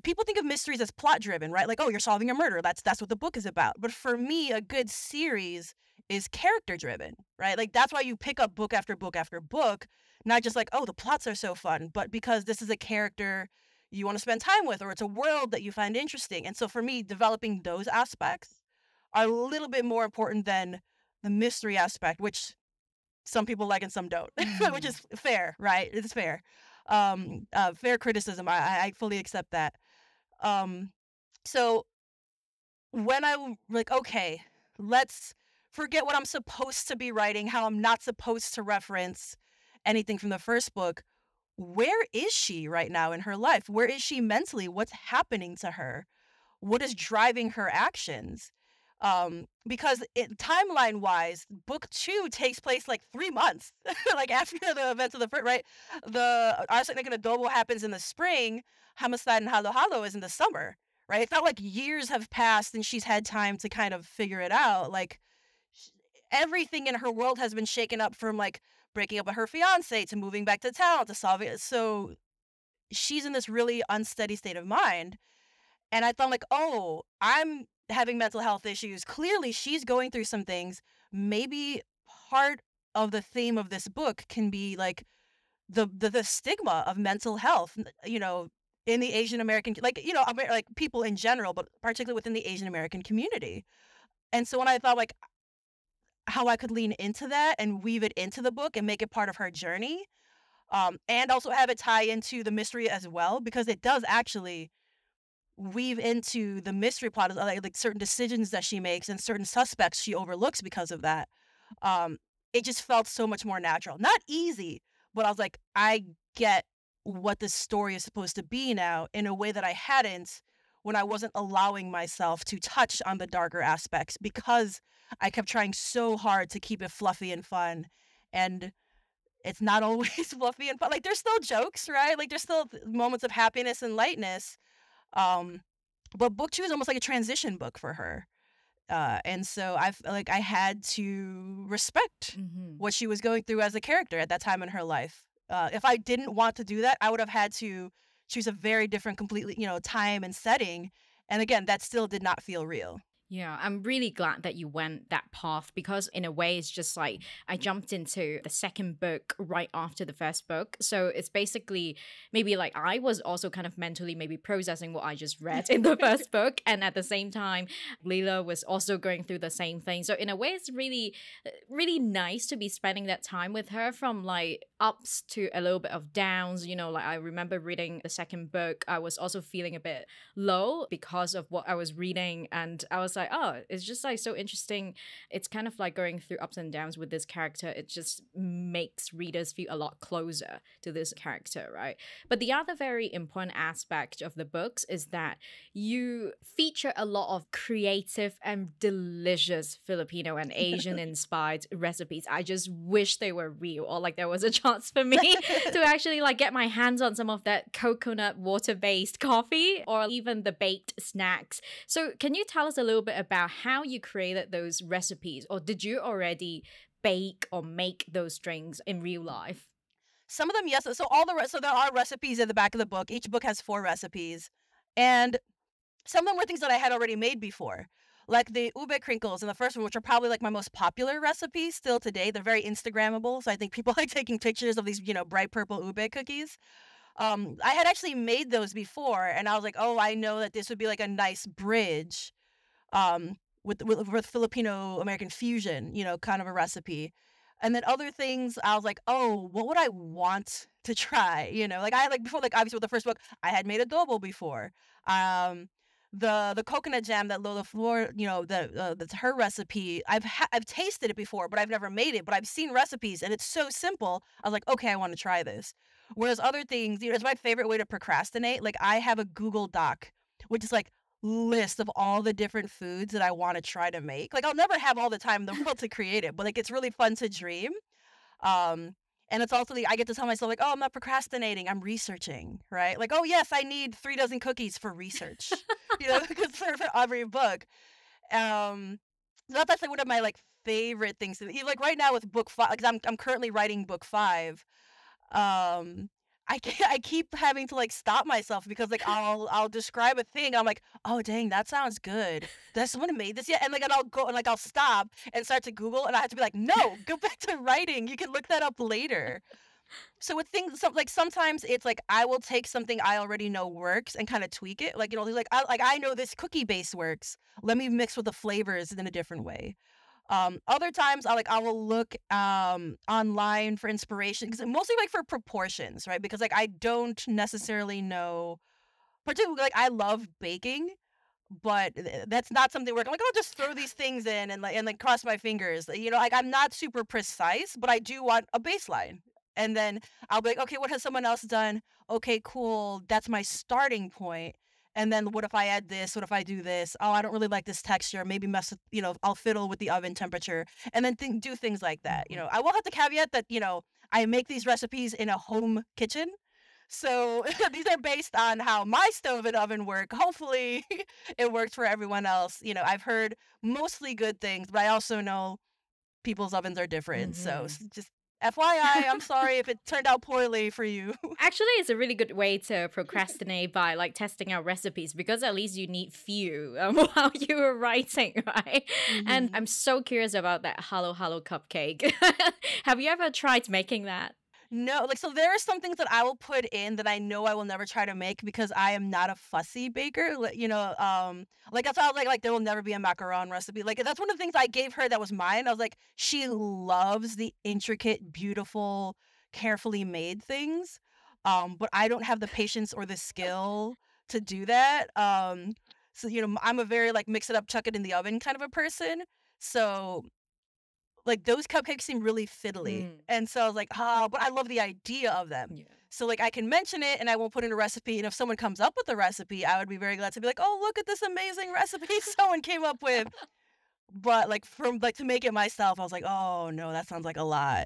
people think of mysteries as plot-driven, right? Like, oh, you're solving a murder. That's, that's what the book is about. But for me, a good series is character-driven, right? Like, that's why you pick up book after book after book. Not just like, oh, the plots are so fun, but because this is a character you want to spend time with, or it's a world that you find interesting. And so for me, developing those aspects are a little bit more important than the mystery aspect, which some people like and some don't, which is fair, right? It's fair. Um, uh, fair criticism. I, I fully accept that. Um, so when I like, okay, let's forget what I'm supposed to be writing, how I'm not supposed to reference anything from the first book. Where is she right now in her life? Where is she mentally? What's happening to her? What is driving her actions? Um, because timeline-wise, book two takes place like three months, like after the events of the first, right? The Arsenic and Adobo happens in the spring. Homicide and Halo Halo is in the summer, right? It's not like years have passed and she's had time to kind of figure it out. Like everything in her world has been shaken up from like breaking up with her fiance, to moving back to town, to solving it. So she's in this really unsteady state of mind. And I thought, like, oh, I'm having mental health issues. Clearly she's going through some things. Maybe part of the theme of this book can be like the the, the stigma of mental health, you know, in the Asian American, like, you know, Amer like people in general, but particularly within the Asian American community. And so when I thought like how I could lean into that and weave it into the book and make it part of her journey, um, and also have it tie into the mystery as well, because it does actually weave into the mystery plot, like, like certain decisions that she makes and certain suspects she overlooks because of that. Um, it just felt so much more natural. Not easy, but I was like, I get what this story is supposed to be now in a way that I hadn't when I wasn't allowing myself to touch on the darker aspects, because I kept trying so hard to keep it fluffy and fun. And it's not always fluffy and fun. Like, there's still jokes, right? Like, there's still moments of happiness and lightness. Um, but book two is almost like a transition book for her. Uh, and so I like I had to respect mm-hmm. what she was going through as a character at that time in her life. Uh, if I didn't want to do that, I would have had to choose a very different, completely, you know, time and setting. And again, that still did not feel real. Yeah, I'm really glad that you went that path, because in a way it's just like I jumped into the second book right after the first book. So it's basically maybe like I was also kind of mentally maybe processing what I just read in the first book. And at the same time, Lila was also going through the same thing. So in a way, it's really, really nice to be spending that time with her, from like ups to a little bit of downs. You know, like I remember reading the second book, I was also feeling a bit low because of what I was reading. And I was like, oh, it's just like so interesting. It's kind of like going through ups and downs with this character. It just makes readers feel a lot closer to this character, right? But the other very important aspect of the books is that you feature a lot of creative and delicious Filipino and Asian inspired recipes. I just wish they were real, or like there was a chance for me to actually like get my hands on some of that coconut water based coffee, or even the baked snacks. So can you tell us a little bit about how you created those recipes, or did you already bake or make those drinks in real life? Some of them, yes. So all the so there are recipes at the back of the book. Each book has four recipes, and some of them were things that I had already made before, like the ube crinkles in the first one, which are probably like my most popular recipes still today. They're very Instagrammable, so I think people like taking pictures of these, you know, bright purple ube cookies. Um, I had actually made those before, and I was like, oh, I know that this would be like a nice bridge. Um, with, with, with Filipino-American fusion, you know, kind of a recipe. And then other things, I was like, oh, what would I want to try? You know, like I had, like before, like obviously with the first book, I had made adobo before. Um, the the coconut jam that Lola Flor, you know, the, uh, that's her recipe. I've ha I've tasted it before, but I've never made it. But I've seen recipes, and it's so simple. I was like, okay, I want to try this. Whereas other things, you know, it's my favorite way to procrastinate. Like I have a Google Doc, which is like list of all the different foods that I want to try to make. Like I'll never have all the time in the world to create it, but like it's really fun to dream. Um, and it's also the, I get to tell myself like, oh, I'm not procrastinating, I'm researching, right? Like, oh yes, I need three dozen cookies for research, you know, because for, for every book. Um, so that's like one of my like favorite things. Like right now with book five, because I'm I'm currently writing book five. Um, I I keep having to like stop myself, because like I'll I'll describe a thing, I'm like, oh dang, that sounds good, does someone made this yet? And like and I'll go and like I'll stop and start to Google, and I have to be like, no, go back to writing, you can look that up later. So with things, some, like sometimes it's like I will take something I already know works and kind of tweak it, like, you know, like I like I know this cookie base works, let me mix with the flavors in a different way. Um, other times I like I will look um, online for inspiration, because mostly like for proportions, right? Because like I don't necessarily know, particularly like I love baking, but that's not something where I'm like, I'll just throw these things in and like and like cross my fingers, you know. Like I'm not super precise, but I do want a baseline, and then I'll be like, okay, what has someone else done? Okay, cool, that's my starting point. And then what if I add this? What if I do this? Oh, I don't really like this texture. Maybe mess with, you know, I'll fiddle with the oven temperature, and then th do things like that. You know, I will have to caveat that, you know, I make these recipes in a home kitchen. So these are based on how my stove and oven work. Hopefully it works for everyone else. You know, I've heard mostly good things, but I also know people's ovens are different. Mm-hmm. So just F Y I, I'm sorry if it turned out poorly for you. Actually, it's a really good way to procrastinate by like testing out recipes, because at least you need few um, while you were writing, right? Mm-hmm. And I'm so curious about that halo halo cupcake. Have you ever tried making that? No, like, so there are some things that I will put in that I know I will never try to make because I am not a fussy baker. You know, um, like, that's how I was like, like, there will never be a macaron recipe. Like, that's one of the things I gave her that was mine. I was like, she loves the intricate, beautiful, carefully made things. Um, but I don't have the patience or the skill to do that. Um, so, you know, I'm a very, like, mix it up, chuck it in the oven kind of a person. So... like, those cupcakes seem really fiddly. Mm. And so I was like, oh, but I love the idea of them. Yeah. So, like, I can mention it and I won't put in a recipe. And if someone comes up with a recipe, I would be very glad to be like, oh, look at this amazing recipe someone came up with. But, like, from like to make it myself, I was like, oh, no, that sounds like a lot.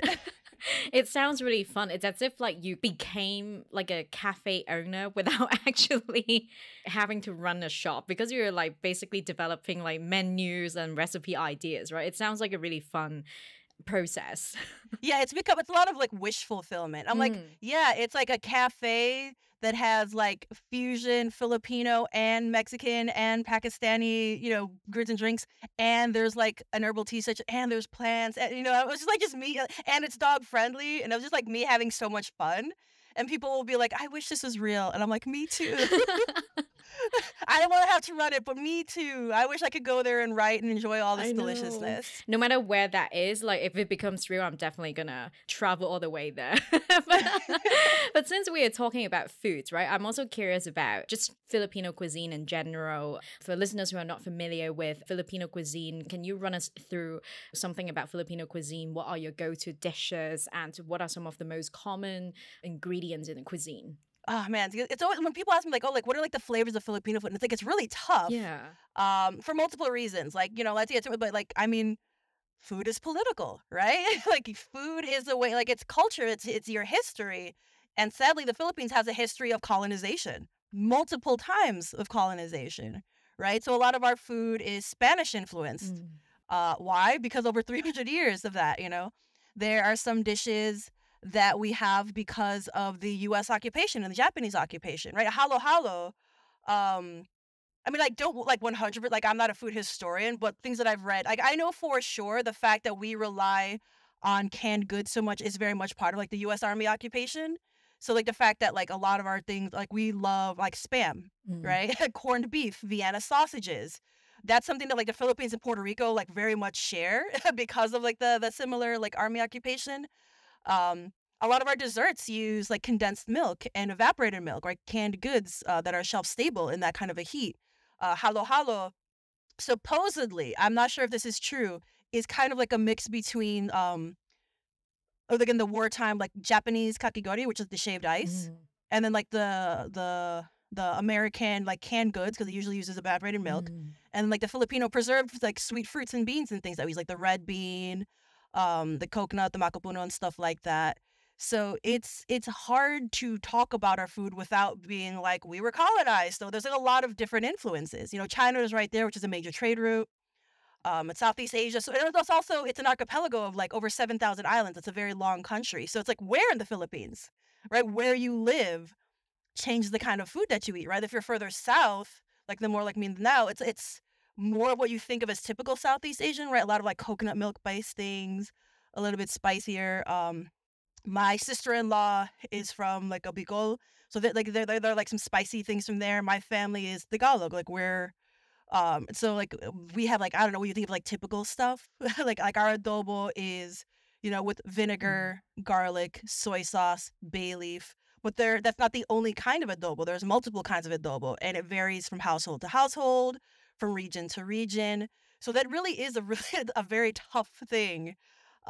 It sounds really fun. It's as if, like, you became, like, a cafe owner without actually having to run a shop, because you're, like, basically developing, like, menus and recipe ideas, right? It sounds like a really fun process. Yeah, it's become, it's a lot of, like, wish fulfillment. I'm mm. like, yeah, it's, like, a cafe that has, like, fusion Filipino and Mexican and Pakistani, you know, goods and drinks. And there's, like, an herbal tea section. And there's plants. And, you know, it was just, like, just me. And it's dog-friendly. And it was just, like, me having so much fun. And people will be like, I wish this was real. And I'm like, me too. I don't want to have to run it, but me too. I wish I could go there and write and enjoy all this deliciousness. No matter where that is, like, if it becomes real, I'm definitely going to travel all the way there. but, but since we are talking about foods, right, I'm also curious about just Filipino cuisine in general. For listeners who are not familiar with Filipino cuisine, can you run us through something about Filipino cuisine? What are your go-to dishes, and what are some of the most common ingredients in the cuisine? Oh, man, it's always when people ask me, like, oh, like, what are, like, the flavors of Filipino food? And it's like, it's really tough. Yeah. Um, for multiple reasons. Like, you know, let's get to it. But, like, I mean, food is political, right? Like, food is a way, like, it's culture. It's, it's your history. And sadly, the Philippines has a history of colonization, multiple times of colonization, right? So a lot of our food is Spanish influenced. Mm. Uh, why? Because over three hundred years of that, you know, there are some dishes that we have because of the U S occupation and the Japanese occupation, right? Halo halo. Um, I mean, like, don't, like, one hundred percent, like, I'm not a food historian, but things that I've read, like, I know for sure the fact that we rely on canned goods so much is very much part of, like, the U S Army occupation. So, like, the fact that, like, a lot of our things, like, we love, like, Spam, mm. right? Corned beef, Vienna sausages. That's something that, like, the Philippines and Puerto Rico, like, very much share because of, like, the, the similar, like, Army occupation. Um, a lot of our desserts use, like, condensed milk and evaporated milk, right? Canned goods uh, that are shelf stable in that kind of a heat. Uh, halo halo, supposedly, I'm not sure if this is true, is kind of like a mix between, um, like, in the wartime, like, Japanese kakigori, which is the shaved ice, mm. and then, like, the the the American, like, canned goods, because it usually uses evaporated milk, mm. and, like, the Filipino preserved, like, sweet fruits and beans and things that we use, like the red bean, um, the coconut, the macapuno, and stuff like that. So it's it's hard to talk about our food without being like, we were colonized. So there's, like, a lot of different influences. You know, China is right there, which is a major trade route. Um, it's Southeast Asia. So it's also, it's an archipelago of, like, over seven thousand islands. It's a very long country. So it's like, where in the Philippines, right? Where you live changes the kind of food that you eat, right? If you're further south, like the more like Mindanao, it's, it's more of what you think of as typical Southeast Asian, right? A lot of, like, coconut milk-based things, a little bit spicier. Um, My sister-in-law is from, like, a Bicol, so they're, like, there are, like, some spicy things from there. My family is Tagalog, like, we're, um, so, like, we have, like, I don't know what you think of, like, typical stuff. like, like, our adobo is, you know, with vinegar, garlic, soy sauce, bay leaf, but there that's not the only kind of adobo. There's multiple kinds of adobo, and it varies from household to household, from region to region. So that really is a really a very tough thing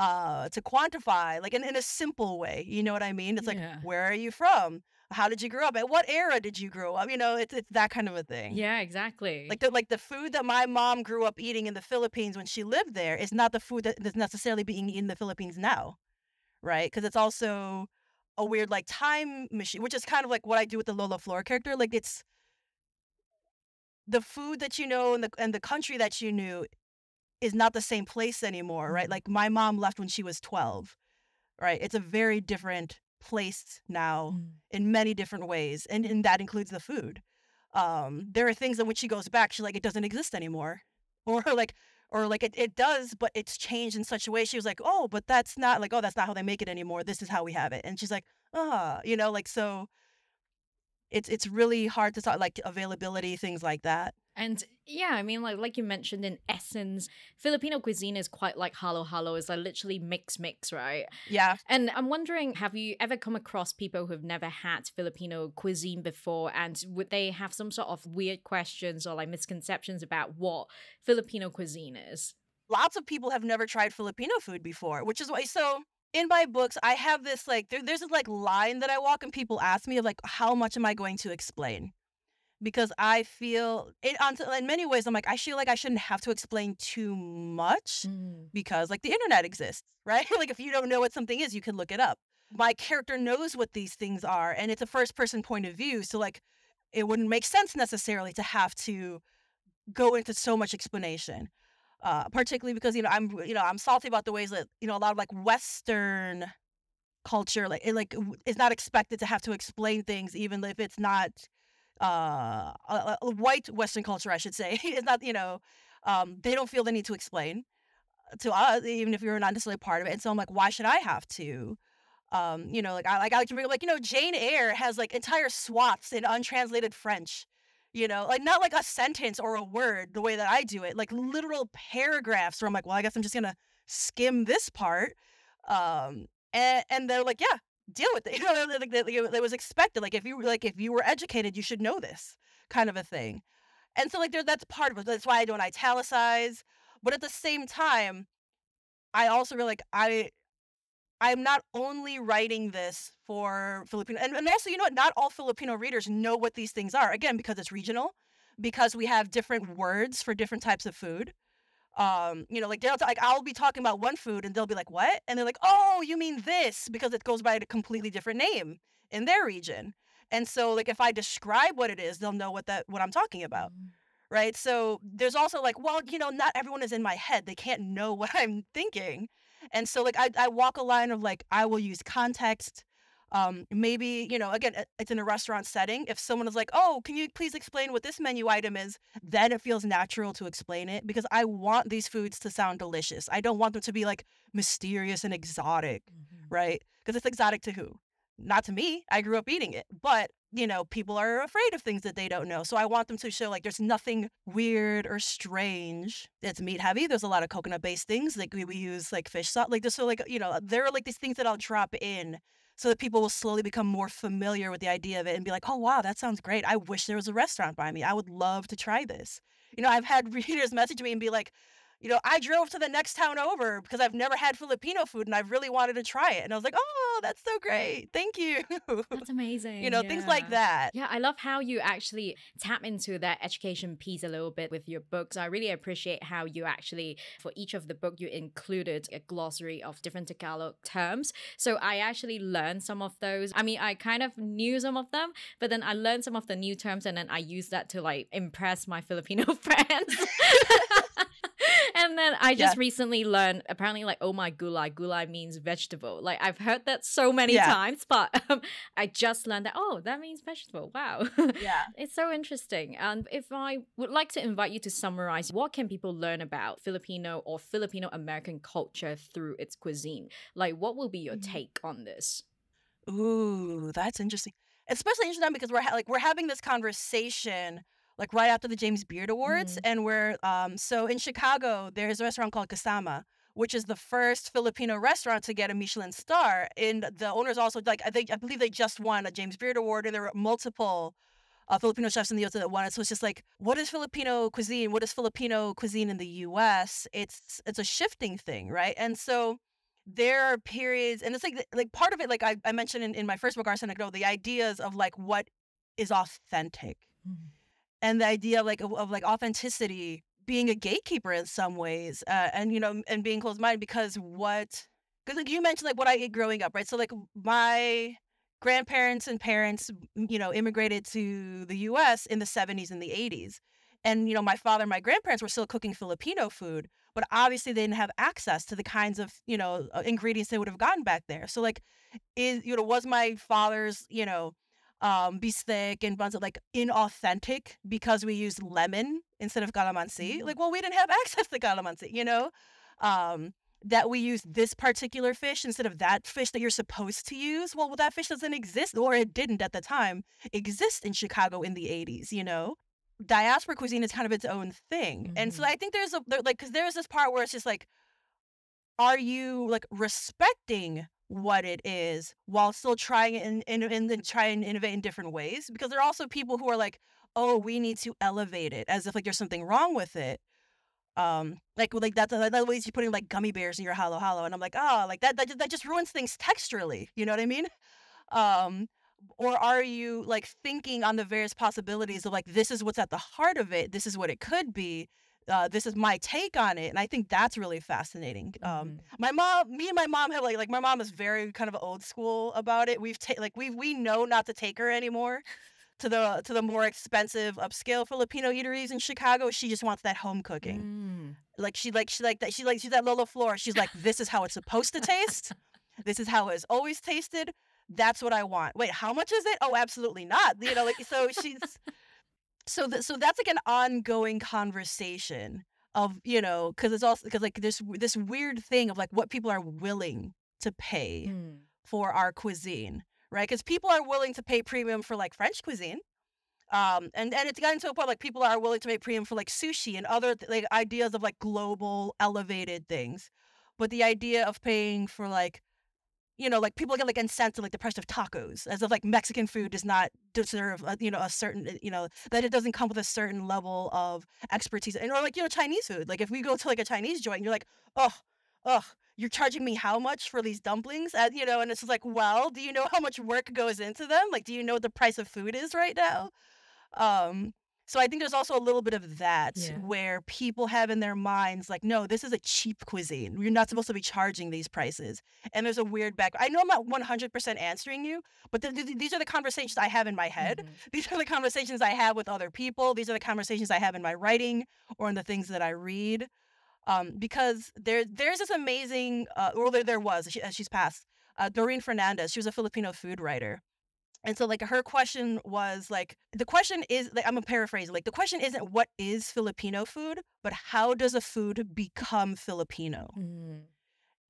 Uh, to quantify, like, in, in a simple way, you know what I mean? It's like, yeah. Where are you from? How did you grow up? At what era did you grow up? You know, it's it's that kind of a thing. Yeah, exactly. Like the like the food that my mom grew up eating in the Philippines when she lived there is not the food that is necessarily being eaten in the Philippines now, right? Because it's also a weird, like, time machine, which is kind of like what I do with the Lola Flor character. Like, it's the food that you know and the and the country that you knew is not the same place anymore, right? Like, my mom left when she was twelve. right? It's a very different place now mm. in many different ways. And, and that includes the food. Um, there are things that when she goes back, she's like, it doesn't exist anymore. Or like, or like it, it does, but it's changed in such a way. She was like, oh, but that's not like, oh, that's not how they make it anymore. This is how we have it. And she's like, ah, you know, like, so it's, it's really hard to talk, like availability, things like that. And yeah, I mean, like like you mentioned, in essence, Filipino cuisine is quite like halo halo. It's like literally mix mix, right? Yeah. And I'm wondering, have you ever come across people who've never had Filipino cuisine before? And would they have some sort of weird questions or like misconceptions about what Filipino cuisine is? Lots of people have never tried Filipino food before, which is why, so in my books, I have this like, there, there's this like line that I walk and people ask me of like, how much am I going to explain? Because I feel, it, in many ways, I'm like, I feel like I shouldn't have to explain too much mm. because, like, the internet exists, right? Like, if you don't know what something is, you can look it up. My character knows what these things are, and it's a first-person point of view, so, like, it wouldn't make sense necessarily to have to go into so much explanation, uh, particularly because, you know, I'm, you know, I'm salty about the ways that, you know, a lot of, like, Western culture, like, it, like, is not expected to have to explain things, even if it's not... Uh, a, a white Western culture, I should say. It's not, you know, um, they don't feel the need to explain to us, even if you're not necessarily part of it. And so I'm like, why should I have to? Um, you know, like I like I like to bring up, like, you know, Jane Eyre has like entire swaths in untranslated French. You know, like not like a sentence or a word the way that I do it, like literal paragraphs. Where I'm like, well, I guess I'm just gonna skim this part, um, and and they're like, yeah. Deal with it, you know, like that was expected. Like if you like if you were educated, you should know this kind of a thing. And so like there, that's part of it. That's why I don't italicize. But at the same time, I also really like I I'm not only writing this for Filipino, and, and also, you know what, not all Filipino readers know what these things are. Again, because it's regional, because we have different words for different types of food. Um, you know, like they'll like I'll be talking about one food and they'll be like, what? And they're like, oh, you mean this, because it goes by a completely different name in their region. And so like if I describe what it is, they'll know what that what I'm talking about. Mm. Right. So there's also like, well, you know, not everyone is in my head. They can't know what I'm thinking. And so like I, I walk a line of like I will use context. Um, maybe, you know, again, it's in a restaurant setting. If someone is like, oh, can you please explain what this menu item is? Then it feels natural to explain it, because I want these foods to sound delicious. I don't want them to be like mysterious and exotic, mm-hmm. right? Because it's exotic to who? Not to me. I grew up eating it. But, you know, people are afraid of things that they don't know. So I want them to show like there's nothing weird or strange. It's meat heavy. There's a lot of coconut based things. Like we, we use like fish sauce. Like this. So like, you know, there are like these things that I'll drop in, so that people will slowly become more familiar with the idea of it and be like, oh, wow, that sounds great. I wish there was a restaurant by me. I would love to try this. You know, I've had readers message me and be like, you know, I drove to the next town over because I've never had Filipino food and I've really wanted to try it. And I was like, oh, that's so great. Thank you. That's amazing. You know, yeah. Things like that. Yeah, I love how you actually tap into that education piece a little bit with your books. I really appreciate how you actually, for each of the book, you included a glossary of different Tagalog terms. So I actually learned some of those. I mean, I kind of knew some of them, but then I learned some of the new terms and then I used that to like impress my Filipino friends. And then I just yeah. recently learned, apparently, like, oh my gulay, gulay means vegetable. Like, I've heard that so many yeah. times, but um, I just learned that, oh, that means vegetable. Wow. Yeah. It's so interesting. And if I would like to invite you to summarize, what can people learn about Filipino or Filipino-American culture through its cuisine? Like, what will be your take on this? Ooh, that's interesting. Especially interesting because we're, ha like, we're having this conversation like right after the James Beard Awards. Mm-hmm. And we're, um, so in Chicago, there's a restaurant called Kasama, which is the first Filipino restaurant to get a Michelin star. And the owners also, like, I think, I believe they just won a James Beard Award, and there were multiple uh, Filipino chefs in the U S that won it. So it's just like, what is Filipino cuisine? What is Filipino cuisine in the U S? It's, it's a shifting thing, right? And so there are periods, and it's like, like part of it, like I, I mentioned in, in my first book, Arsenic and Adobo, the ideas of like, what is authentic? Mm-hmm. And the idea of like of, of like authenticity being a gatekeeper in some ways, uh, and you know, and being closed-minded, because what, because like you mentioned, like what I ate growing up, right? So like my grandparents and parents, you know, immigrated to the U S in the seventies and the eighties, and you know, my father and my grandparents were still cooking Filipino food, but obviously they didn't have access to the kinds of, you know, ingredients they would have gotten back there. So like, is, you know, was my father's, you know, um, bistek and buns like inauthentic because we used lemon instead of calamansi? Like, well, we didn't have access to calamansi, you know, um, that we used this particular fish instead of that fish that you're supposed to use. Well, well, that fish doesn't exist, or it didn't at the time exist in Chicago in the eighties, you know. Diaspora cuisine is kind of its own thing. Mm-hmm. And so I think there's a, there, like, because there's this part where it's just like, are you like respecting what it is while still trying and and, and then try and innovate in different ways? Because there are also people who are like, oh, we need to elevate it as if like there's something wrong with it. Um, like, like that's another way you're putting like gummy bears in your halo halo. And I'm like, oh, like that, that, that just ruins things texturally. You know what I mean? Um, Or are you like thinking on the various possibilities of like, this is what's at the heart of it. This is what it could be. Uh, this is my take on it. And I think that's really fascinating. Um, mm-hmm. My mom, me and my mom have like, like my mom is very kind of old school about it. We've ta- like, we we know not to take her anymore to the, to the more expensive upscale Filipino eateries in Chicago. She just wants that home cooking. Mm. Like she, like she like that. She like, she's that Lola Flor. She's like, this is how it's supposed to taste. This is how it's always tasted. That's what I want. Wait, how much is it? Oh, absolutely not. You know, like, so she's, so, th- so that's like an ongoing conversation of, you know, cause it's also, cause like there's this weird thing of like what people are willing to pay mm. for our cuisine, right? Cause people are willing to pay premium for like French cuisine. Um, and, and it's gotten to a point like people are willing to pay premium for like sushi and other th- like ideas of like global elevated things. But the idea of paying for like, you know, like people get like incensed at like the price of tacos, as if like Mexican food does not deserve, a, you know, a certain, you know, that it doesn't come with a certain level of expertise. And or like, you know, Chinese food. Like if we go to like a Chinese joint, and you're like, oh, oh, you're charging me how much for these dumplings? And, you know, and it's just like, well, do you know how much work goes into them? Like, do you know what the price of food is right now? Um, so I think there's also a little bit of that yeah. where people have in their minds like, no, this is a cheap cuisine. You're not supposed to be charging these prices. And there's a weird back. I know I'm not one hundred percent answering you, but th- th- these are the conversations I have in my head. Mm-hmm. These are the conversations I have with other people. These are the conversations I have in my writing or in the things that I read. Um, because there, there's this amazing, uh, or there, there was, she, she's passed, uh, Doreen Fernandez. She was a Filipino food writer. And so, like, her question was, like, the question is, like, I'm going to paraphrase, like, the question isn't what is Filipino food, but how does a food become Filipino? Mm.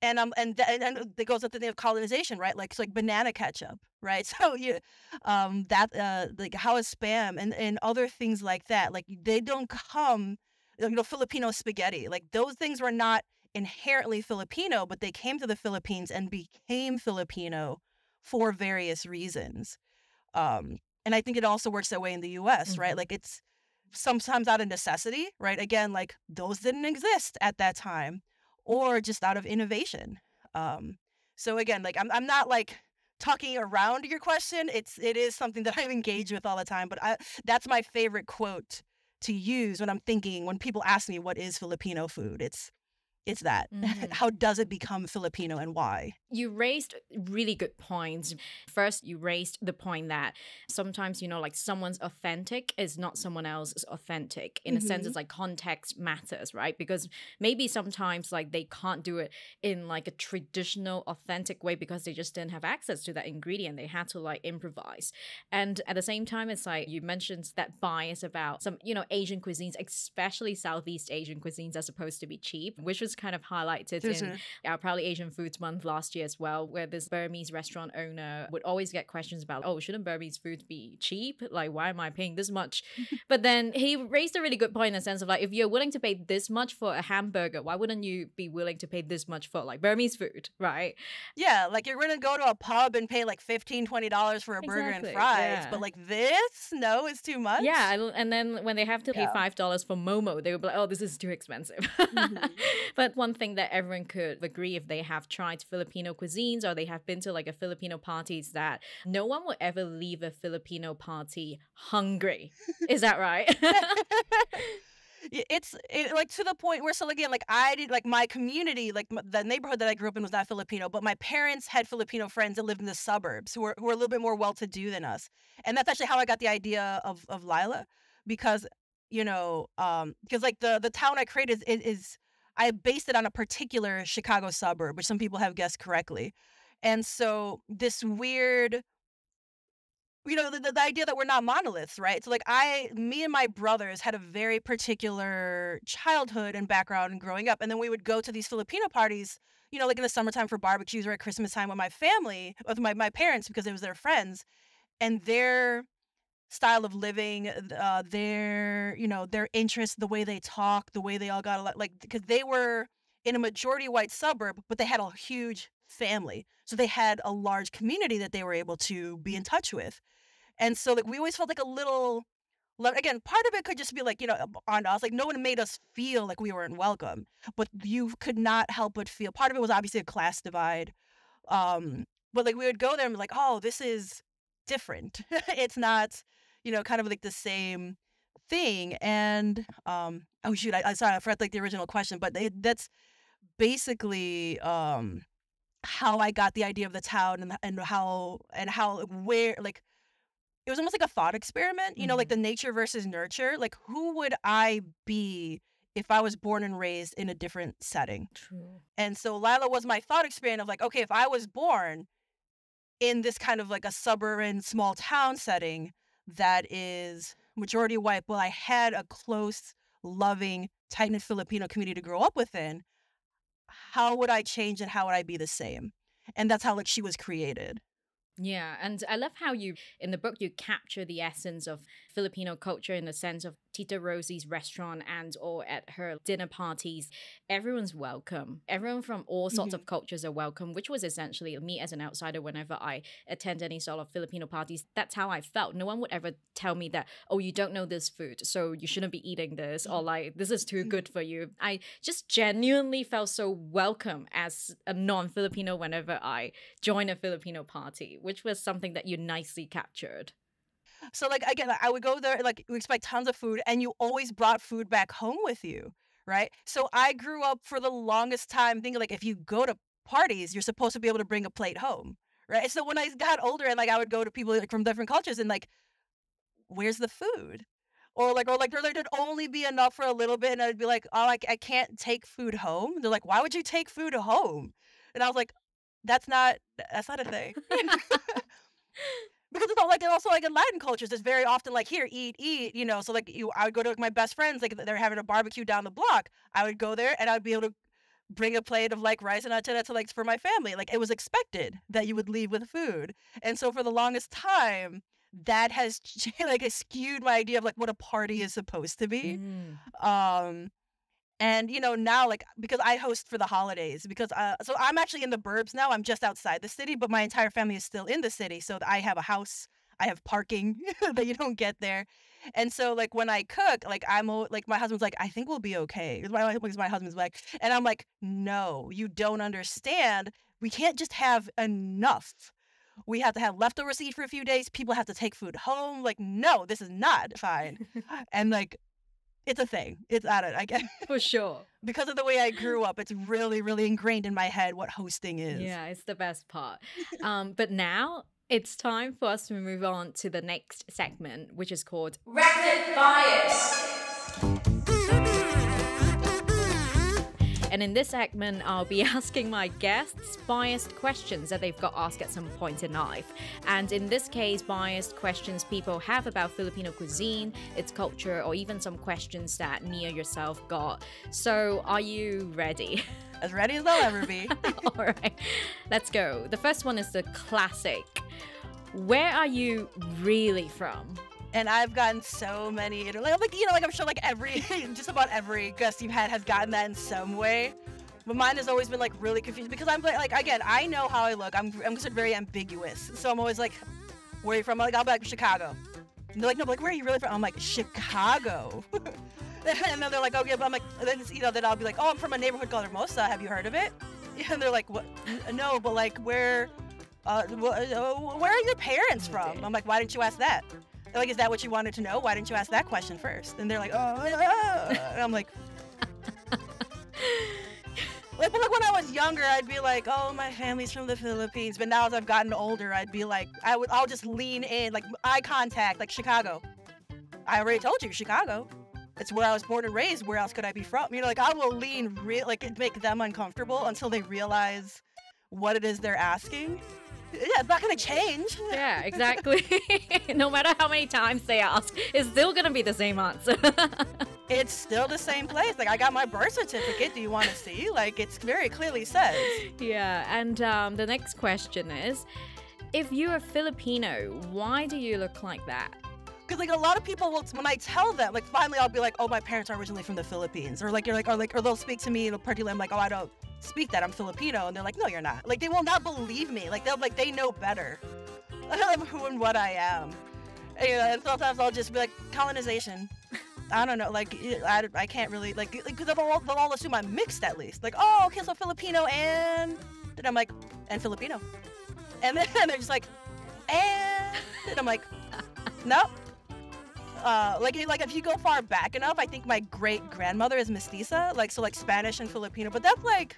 And um, and, th- and it goes up to the thing of colonization, right? Like, it's like banana ketchup, right? So, you, um, that, uh, like, how is Spam and, and other things like that? Like, they don't come, you know, Filipino spaghetti. Like, those things were not inherently Filipino, but they came to the Philippines and became Filipino for various reasons. Um, and I think it also works that way in the U S, mm-hmm. right? Like it's sometimes out of necessity, right? Again, like those didn't exist at that time, or just out of innovation. Um, so again, like I'm, I'm not like talking around your question. It's, it is something that I engage with all the time, but I, that's my favorite quote to use when I'm thinking, when people ask me, what is Filipino food? It's, It's that. Mm-hmm. How does it become Filipino and why? You raised really good points. First, you raised the point that sometimes, you know, like someone's authentic is not someone else's authentic. In mm-hmm. a sense, it's like context matters, right? Because maybe sometimes like they can't do it in like a traditional authentic way because they just didn't have access to that ingredient. They had to like improvise. And at the same time, it's like you mentioned that bias about some, you know, Asian cuisines, especially Southeast Asian cuisines are supposed to be cheap, which was kind of highlighted mm-hmm. in our Proudly Asian Foods Month last year as well, where this Burmese restaurant owner would always get questions about, oh, shouldn't Burmese food be cheap? Like, why am I paying this much? But then he raised a really good point in the sense of like, if you're willing to pay this much for a hamburger, why wouldn't you be willing to pay this much for like Burmese food, right? Yeah, like you're going to go to a pub and pay like fifteen dollars, twenty dollars for a exactly. burger and fries, yeah. but like this? No, it's too much? Yeah, and, and then when they have to yeah. pay five dollars for Momo, they would be like, oh, this is too expensive. Mm-hmm. But one thing that everyone could agree if they have tried Filipino cuisines or they have been to like a Filipino party is that no one will ever leave a Filipino party hungry. Is that right? It's it, like to the point where, so again, like I did, like my community, like m- the neighborhood that I grew up in was not Filipino, but my parents had Filipino friends that lived in the suburbs who were, who were a little bit more well-to-do than us. And that's actually how I got the idea of, of Lila because, you know, um, because like the, the town I created is, is I based it on a particular Chicago suburb, which some people have guessed correctly. And so this weird, you know, the, the idea that we're not monoliths, right? So like I, me and my brothers had a very particular childhood and background and growing up. And then we would go to these Filipino parties, you know, like in the summertime for barbecues or at Christmas time with my family, with my, my parents, because it was their friends and their style of living, uh, their, you know, their interests, the way they talk, the way they all got, a lot, like, because they were in a majority white suburb, but they had a huge family. So they had a large community that they were able to be in touch with. And so like we always felt like a little, again, part of it could just be like, you know, on us, like no one made us feel like we weren't welcome, but you could not help but feel, part of it was obviously a class divide. Um, but like we would go there and be like, oh, this is different. It's not, you know, kind of like the same thing. And, um, oh shoot, I, I sorry, I forgot like the original question, but it, that's basically, um, how I got the idea of the town and and how and how where like it was almost like a thought experiment, you mm-hmm. know, like the nature versus nurture. Like who would I be if I was born and raised in a different setting? True. And so Lila was my thought experiment of like, okay, if I was born in this kind of like a suburban small town setting that is majority white, well, I had a close, loving, tight-knit Filipino community to grow up within. How would I change and how would I be the same? And that's how like she was created. Yeah. And I love how you, in the book, you capture the essence of Filipino culture in the sense of Tita Rosie's restaurant and or at her dinner parties. Everyone's welcome. Everyone from all sorts mm-hmm. of cultures are welcome, which was essentially me as an outsider whenever I attend any sort of Filipino parties. That's how I felt. No one would ever tell me that, oh, you don't know this food, so you shouldn't be eating this, or like, this is too good for you. I just genuinely felt so welcome as a non-Filipino whenever I joined a Filipino party, which was something that you nicely captured. So like, again, I would go there, like, we expect tons of food, and you always brought food back home with you, right? So I grew up for the longest time thinking like, if you go to parties, you're supposed to be able to bring a plate home, right? So when I got older and like, I would go to people like, from different cultures and like, where's the food? Or like, or like, there would only be enough for a little bit. And I'd be like, oh, I, I can't take food home. They're like, why would you take food home? And I was like, that's not, that's not a thing. Because it's all like, also like in Latin cultures, it's very often like, here, eat, eat, you know? So like you, I would go to like my best friends, like they're having a barbecue down the block. I would go there and I'd be able to bring a plate of like rice and achara to like for my family. Like it was expected that you would leave with food. And so for the longest time, that has like skewed my idea of like what a party is supposed to be. Mm. Um, and you know, now like, because I host for the holidays, because uh, so I'm actually in the burbs now. I'm just outside the city, but my entire family is still in the city. So I have a house, I have parking that you don't get there. And so like when I cook, like I'm like, my husband's like, I think we'll be okay. My, my husband's like, and I'm like, no, you don't understand. We can't just have enough. We have to have leftovers to eat for a few days. People have to take food home. Like, no, this is not fine. And like, it's a thing. It's at it, I guess. For sure. Because of the way I grew up, it's really, really ingrained in my head what hosting is. Yeah, it's the best part. um, but now it's time for us to move on to the next segment, which is called Rapid Bias. And in this segment, I'll be asking my guests biased questions that they've got asked at some point in life. And in this case, biased questions people have about Filipino cuisine, its culture, or even some questions that Mia yourself got. So are you ready? As ready as I'll ever be. All right, let's go. The first one is the classic. Where are you really from? And I've gotten so many, like, you know, like I'm sure like every, just about every guest you've had has gotten that in some way. But mine has always been like really confused because I'm like, like again, I know how I look. I'm I'm considered very ambiguous. So I'm always like, where are you from? Like, I'll be like, Chicago. And they're like, no, but like, where are you really from? I'm like, Chicago. And then they're like, oh yeah, but I'm like, then you know, then I'll be like, oh, I'm from a neighborhood called Hermosa. Have you heard of it? And they're like, what? No, but like, where, uh, where are your parents from? I'm like, why didn't you ask that? Like, is that what you wanted to know? Why didn't you ask that question first? And they're like, oh, oh. And I'm like, like, but like when I was younger, I'd be like, oh, my family's from the Philippines. But now as I've gotten older, I'd be like, I would, I'll just lean in, like eye contact, like Chicago. I already told you, Chicago. It's where I was born and raised. Where else could I be from? You know, like I will lean real, like make them uncomfortable until they realize what it is they're asking. Yeah, it's not gonna change. Yeah, exactly. No matter how many times they ask, it's still gonna be the same answer. It's still the same place. Like, I got my birth certificate. Do you want to see? Like, it's very clearly says. Yeah, and um, the next question is, if you're a Filipino, why do you look like that? Because, like, a lot of people, will, when I tell them, like, finally I'll be like, oh, my parents are originally from the Philippines. Or, like, you're like, or, like, or they'll speak to me in a particular, I'm like, oh, I don't speak that. I'm Filipino. And they're like, no, you're not. Like, they will not believe me. Like, they'll, like, they know better than what I am. And, you know, and sometimes I'll just be like, colonization. I don't know, like, I, I can't really, like, like they'll, all, they'll all assume I'm mixed at least. Like, oh, okay, so Filipino and... Then I'm like, and Filipino. And then and they're just like, and... And I'm like, no. Uh, like, like, if you go far back enough, I think my great-grandmother is mestiza. Like, so, like, Spanish and Filipino. But that's, like,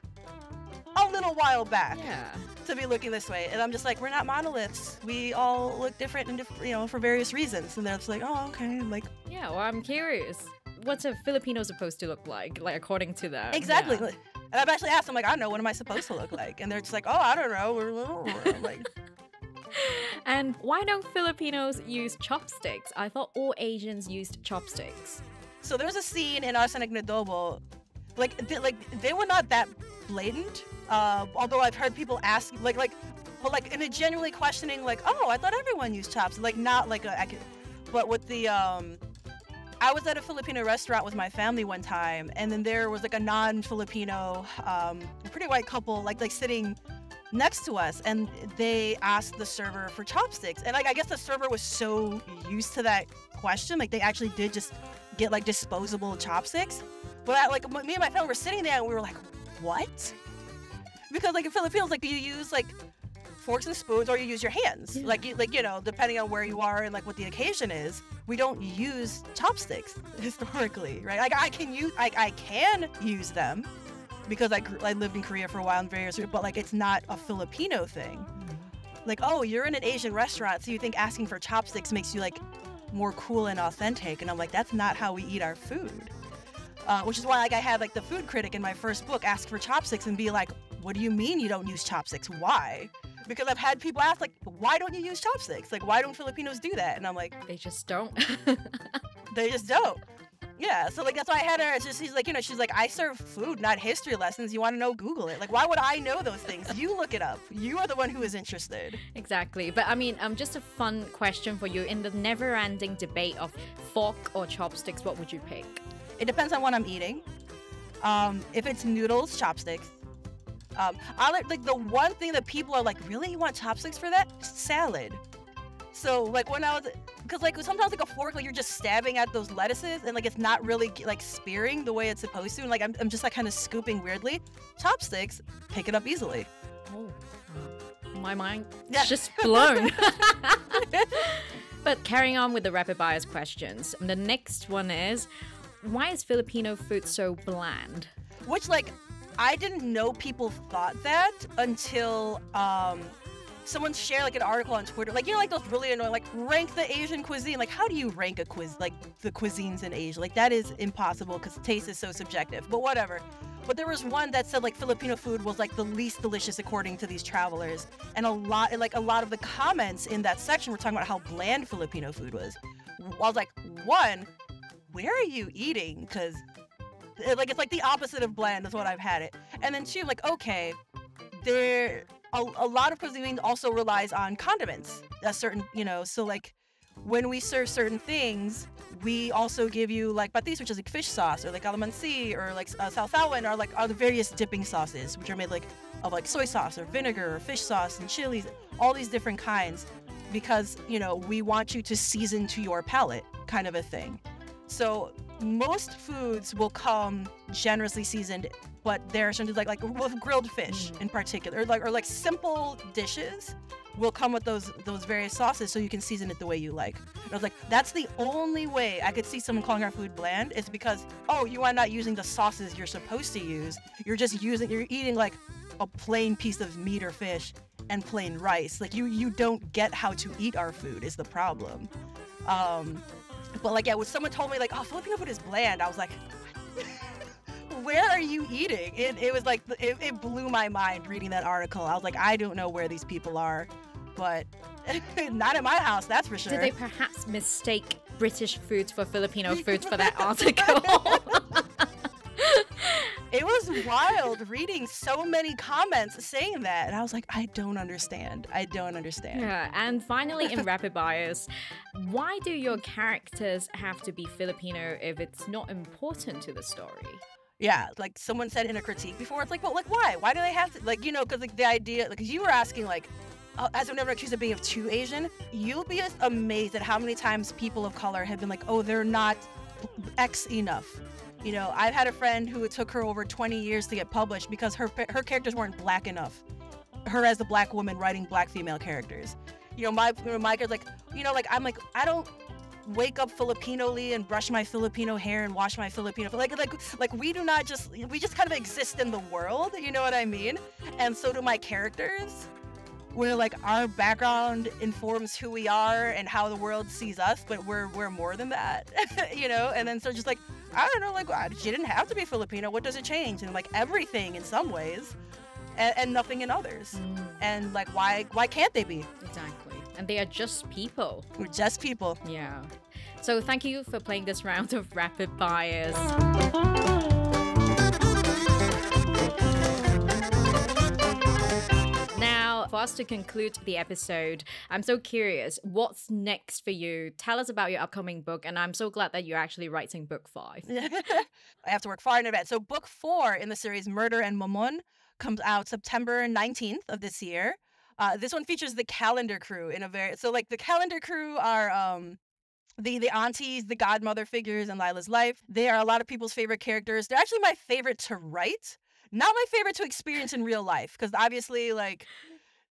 a little while back. Yeah. To be looking this way. And I'm just like, we're not monoliths. We all look different, and diff- you know, for various reasons. And they're just like, oh, okay. Like, yeah, well, I'm curious. What's a Filipino supposed to look like, like, according to them? Exactly. Yeah. And I've actually asked them, like, I don't know, what am I supposed to look like? And they're just like, oh, I don't know. Like, and why don't Filipinos use chopsticks? I thought all Asians used chopsticks. So there's a scene in Arsenic and Adobo. Like, they, like, they were not that blatant. Uh, although I've heard people ask, like, like, but like, in a genuinely questioning, like, oh, I thought everyone used chops, like, not like a, I could, but with the, um, I was at a Filipino restaurant with my family one time, and then there was like a non-Filipino, um, pretty white couple, like, like sitting next to us, and they asked the server for chopsticks, and like, I guess the server was so used to that question, like, they actually did just get like disposable chopsticks, but I, like, me and my family were sitting there, and we were like, what? Because, like, in Philippines, like, you use, like, forks and spoons, or you use your hands. Yeah. Like, you, like, you know, depending on where you are and, like, what the occasion is, we don't use chopsticks historically, right? Like, I can use, I, I can use them because I, I lived in Korea for a while in various, but, like, it's not a Filipino thing. Like, oh, you're in an Asian restaurant, so you think asking for chopsticks makes you, like, more cool and authentic. And I'm like, that's not how we eat our food. Uh, which is why, like, I had, like, the food critic in my first book ask for chopsticks and be like, what do you mean you don't use chopsticks? Why? Because I've had people ask, like, why don't you use chopsticks? Like, why don't Filipinos do that? And I'm like... They just don't. They just don't. Yeah, so, like, that's why I had her. It's just, she's like, you know, she's like, I serve food, not history lessons. You want to know, Google it. Like, why would I know those things? You look it up. You are the one who is interested. Exactly. But, I mean, um, just a fun question for you. In the never-ending debate of fork or chopsticks, what would you pick? It depends on what I'm eating. Um, if it's noodles, chopsticks. Um, I like, like the one thing that people are like, really, you want chopsticks for that? Salad. So like when I was, because like sometimes like a fork, like you're just stabbing at those lettuces and like it's not really like spearing the way it's supposed to, and like I'm, I'm just like kind of scooping weirdly. Chopsticks, pick it up easily. Oh, my mind yeah. just blown. But carrying on with the rapid bias questions, the next one is, why is Filipino food so bland? Which like. I didn't know people thought that until um, someone shared like an article on Twitter. Like, you know, like those really annoying, like rank the Asian cuisine. Like, how do you rank a quiz, like the cuisines in Asia? Like that is impossible because taste is so subjective, but whatever. But there was one that said like Filipino food was like the least delicious according to these travelers. And a lot, like a lot of the comments in that section were talking about how bland Filipino food was. I was like, one, where are you eating? Because like, it's like the opposite of bland is what I've had it. And then she was like, okay, there, a, a lot of cuisine also relies on condiments. A certain, you know, so like when we serve certain things, we also give you like patis, which is like fish sauce, or like calamansi, or like uh, salsawan, or like are the various dipping sauces, which are made like of like soy sauce or vinegar or fish sauce and chilies, all these different kinds, because, you know, we want you to season to your palate kind of a thing. So most foods will come generously seasoned, but there are some like like with grilled fish in particular, or like or like simple dishes will come with those those various sauces, so you can season it the way you like. And I was like, that's the only way I could see someone calling our food bland is because oh, you are not using the sauces you're supposed to use. You're just using you're eating like a plain piece of meat or fish and plain rice. Like you you don't get how to eat our food is the problem. Um, But like, yeah, when someone told me like, oh, Filipino food is bland, I was like, where are you eating? It, it was like, it, it blew my mind reading that article. I was like, I don't know where these people are, but not at my house, that's for sure. Did they perhaps mistake British foods for Filipino foods for that article? It was wild reading so many comments saying that. And I was like, I don't understand. I don't understand. Yeah, and finally, in Rapid Bias, why do your characters have to be Filipino if it's not important to the story? Yeah, like someone said in a critique before, it's like, well, like, why? Why do they have to? Like, you know, because like the idea, because like, you were asking, like, as I've never accused of being of too Asian, you'll be amazed at how many times people of color have been like, oh, they're not X enough. You know, I've had a friend who it took her over twenty years to get published because her her characters weren't black enough. Her as the black woman writing black female characters. You know, my my girl's like, you know, like I'm like, I don't wake up Filipino-ly and brush my Filipino hair and wash my Filipino, like like like we do not just we just kind of exist in the world. You know what I mean? And so do my characters. Where like our background informs who we are and how the world sees us, but we're we're more than that, you know. And then so just like, I don't know, like she didn't have to be Filipino. What does it change? And like everything in some ways, and, and nothing in others. Mm. And like why why can't they be? Exactly. And they are just people. We're just people. Yeah. So thank you for playing this round of Rapid Bias. For us to conclude the episode, I'm so curious, what's next for you? Tell us about your upcoming book, and I'm so glad that you're actually writing book five. I have to work far in advance. So book four in the series, Murder and Momon, comes out September nineteenth of this year. Uh, this one features the Calendar Crew in a very... So, like, the Calendar Crew are... Um, The the aunties, the godmother figures in Lila's life. They are a lot of people's favorite characters. They're actually my favorite to write. Not my favorite to experience in real life, because obviously, like...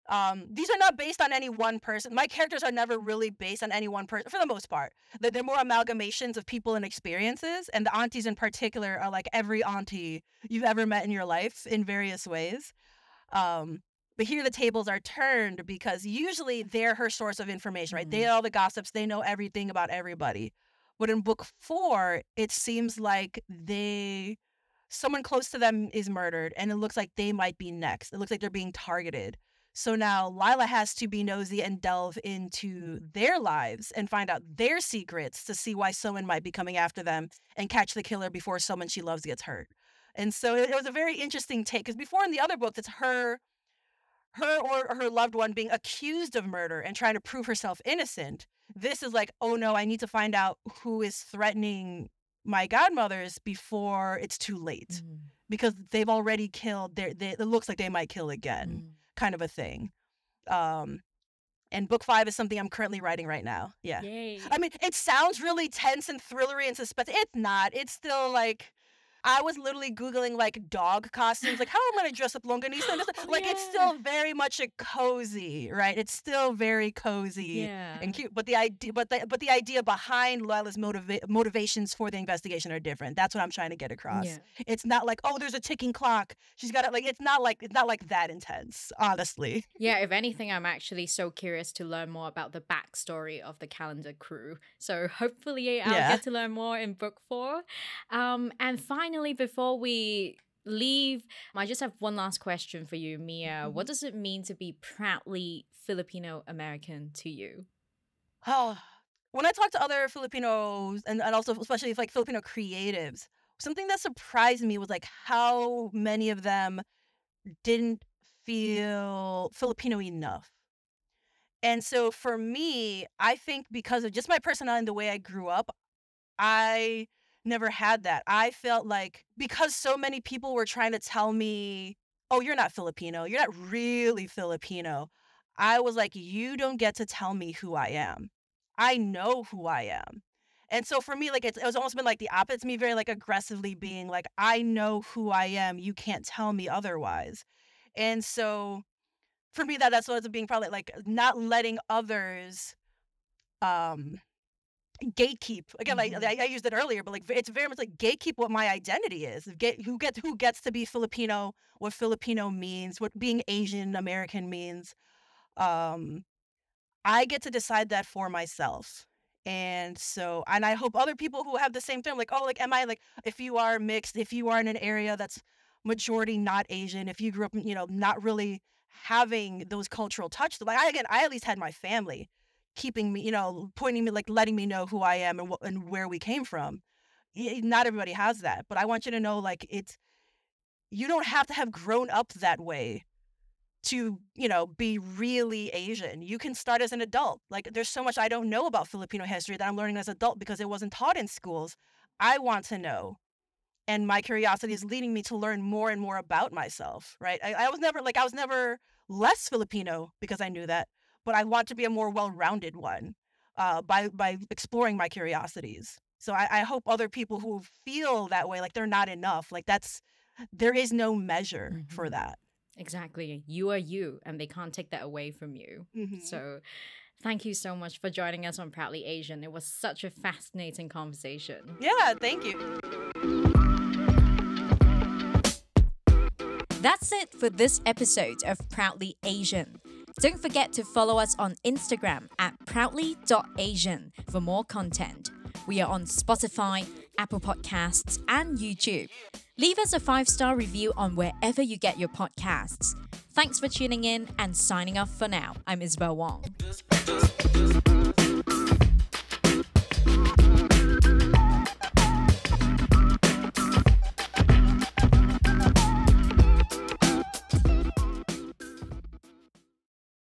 Um, these are not based on any one person. My characters are never really based on any one person, for the most part. They're, they're more amalgamations of people and experiences, and the aunties in particular are like every auntie you've ever met in your life in various ways. Um, but here the tables are turned because usually they're her source of information, right? Mm-hmm. They are all the gossips. They know everything about everybody. But in book four, it seems like they... someone close to them is murdered, and it looks like they might be next. It looks like they're being targeted. So now Lila has to be nosy and delve into their lives and find out their secrets to see why someone might be coming after them and catch the killer before someone she loves gets hurt. And so it was a very interesting take, because before in the other books, it's her, her or her loved one being accused of murder and trying to prove herself innocent. This is like, oh no, I need to find out who is threatening my godmothers before it's too late, mm. because they've already killed. Their, they, it looks like they might kill again. Mm. Kind of a thing. Um, and book five is something I'm currently writing right now. Yeah. Yay. I mean, it sounds really tense and thrillery and suspense. It's not. It's still like, I was literally Googling like dog costumes, like how am I going to dress up Longanisa? And just, like yeah. It's still very much a cozy, right? It's still very cozy yeah. and cute. But the idea, but the, but the idea behind Lila's motiva- motivations for the investigation are different. That's what I'm trying to get across. Yeah. It's not like, oh, there's a ticking clock. She's got it. Like it's not like it's not like that intense, honestly. Yeah. If anything, I'm actually so curious to learn more about the backstory of the Calendar Crew. So hopefully, I'll yeah. get to learn more in book four. Um, and finally. Finally, before we leave, I just have one last question for you, Mia. What does it mean to be proudly Filipino-American to you? Oh, when I talk to other Filipinos and, and also especially like Filipino creatives, something that surprised me was like how many of them didn't feel Filipino enough. And so for me, I think because of just my personality and the way I grew up, I... never had that. I felt like because so many people were trying to tell me, oh, you're not Filipino. You're not really Filipino. I was like, you don't get to tell me who I am. I know who I am. And so for me, like it's, it was almost been like the opposite. It's me very like aggressively being like, I know who I am. You can't tell me otherwise. And so for me, that that's what it's being probably like not letting others um gatekeep again. Like I, I used it earlier, but like it's very much like gatekeep what my identity is. Get who gets who gets to be Filipino, what Filipino means, what being Asian American means. Um, I get to decide that for myself, And so, and I hope other people who have the same thing, like, oh, like, am I, like, if you are mixed, if you are in an area that's majority not Asian, if you grew up, you know, not really having those cultural touches, like, I, again, I at least had my family keeping me, you know, pointing me, like, letting me know who I am and, wh and where we came from. Not everybody has that, but I want you to know, like, it's, you don't have to have grown up that way to, you know, be really Asian. You can start as an adult. Like, there's so much I don't know about Filipino history that I'm learning as an adult because it wasn't taught in schools. I want to know. And my curiosity is leading me to learn more and more about myself, right? I, I was never, like, I was never less Filipino because I knew that, but I want to be a more well-rounded one uh, by, by exploring my curiosities. So I, I hope other people who feel that way, like they're not enough, like that's, there is no measure mm-hmm. for that. Exactly. You are you, and they can't take that away from you. Mm-hmm. So thank you so much for joining us on Proudly Asian. It was such a fascinating conversation. Yeah, thank you. That's it for this episode of Proudly Asian. Don't forget to follow us on Instagram at proudly dot asian for more content. We are on Spotify, Apple Podcasts, and YouTube. Leave us a five star review on wherever you get your podcasts. Thanks for tuning in and signing off for now. I'm Isabel Wong.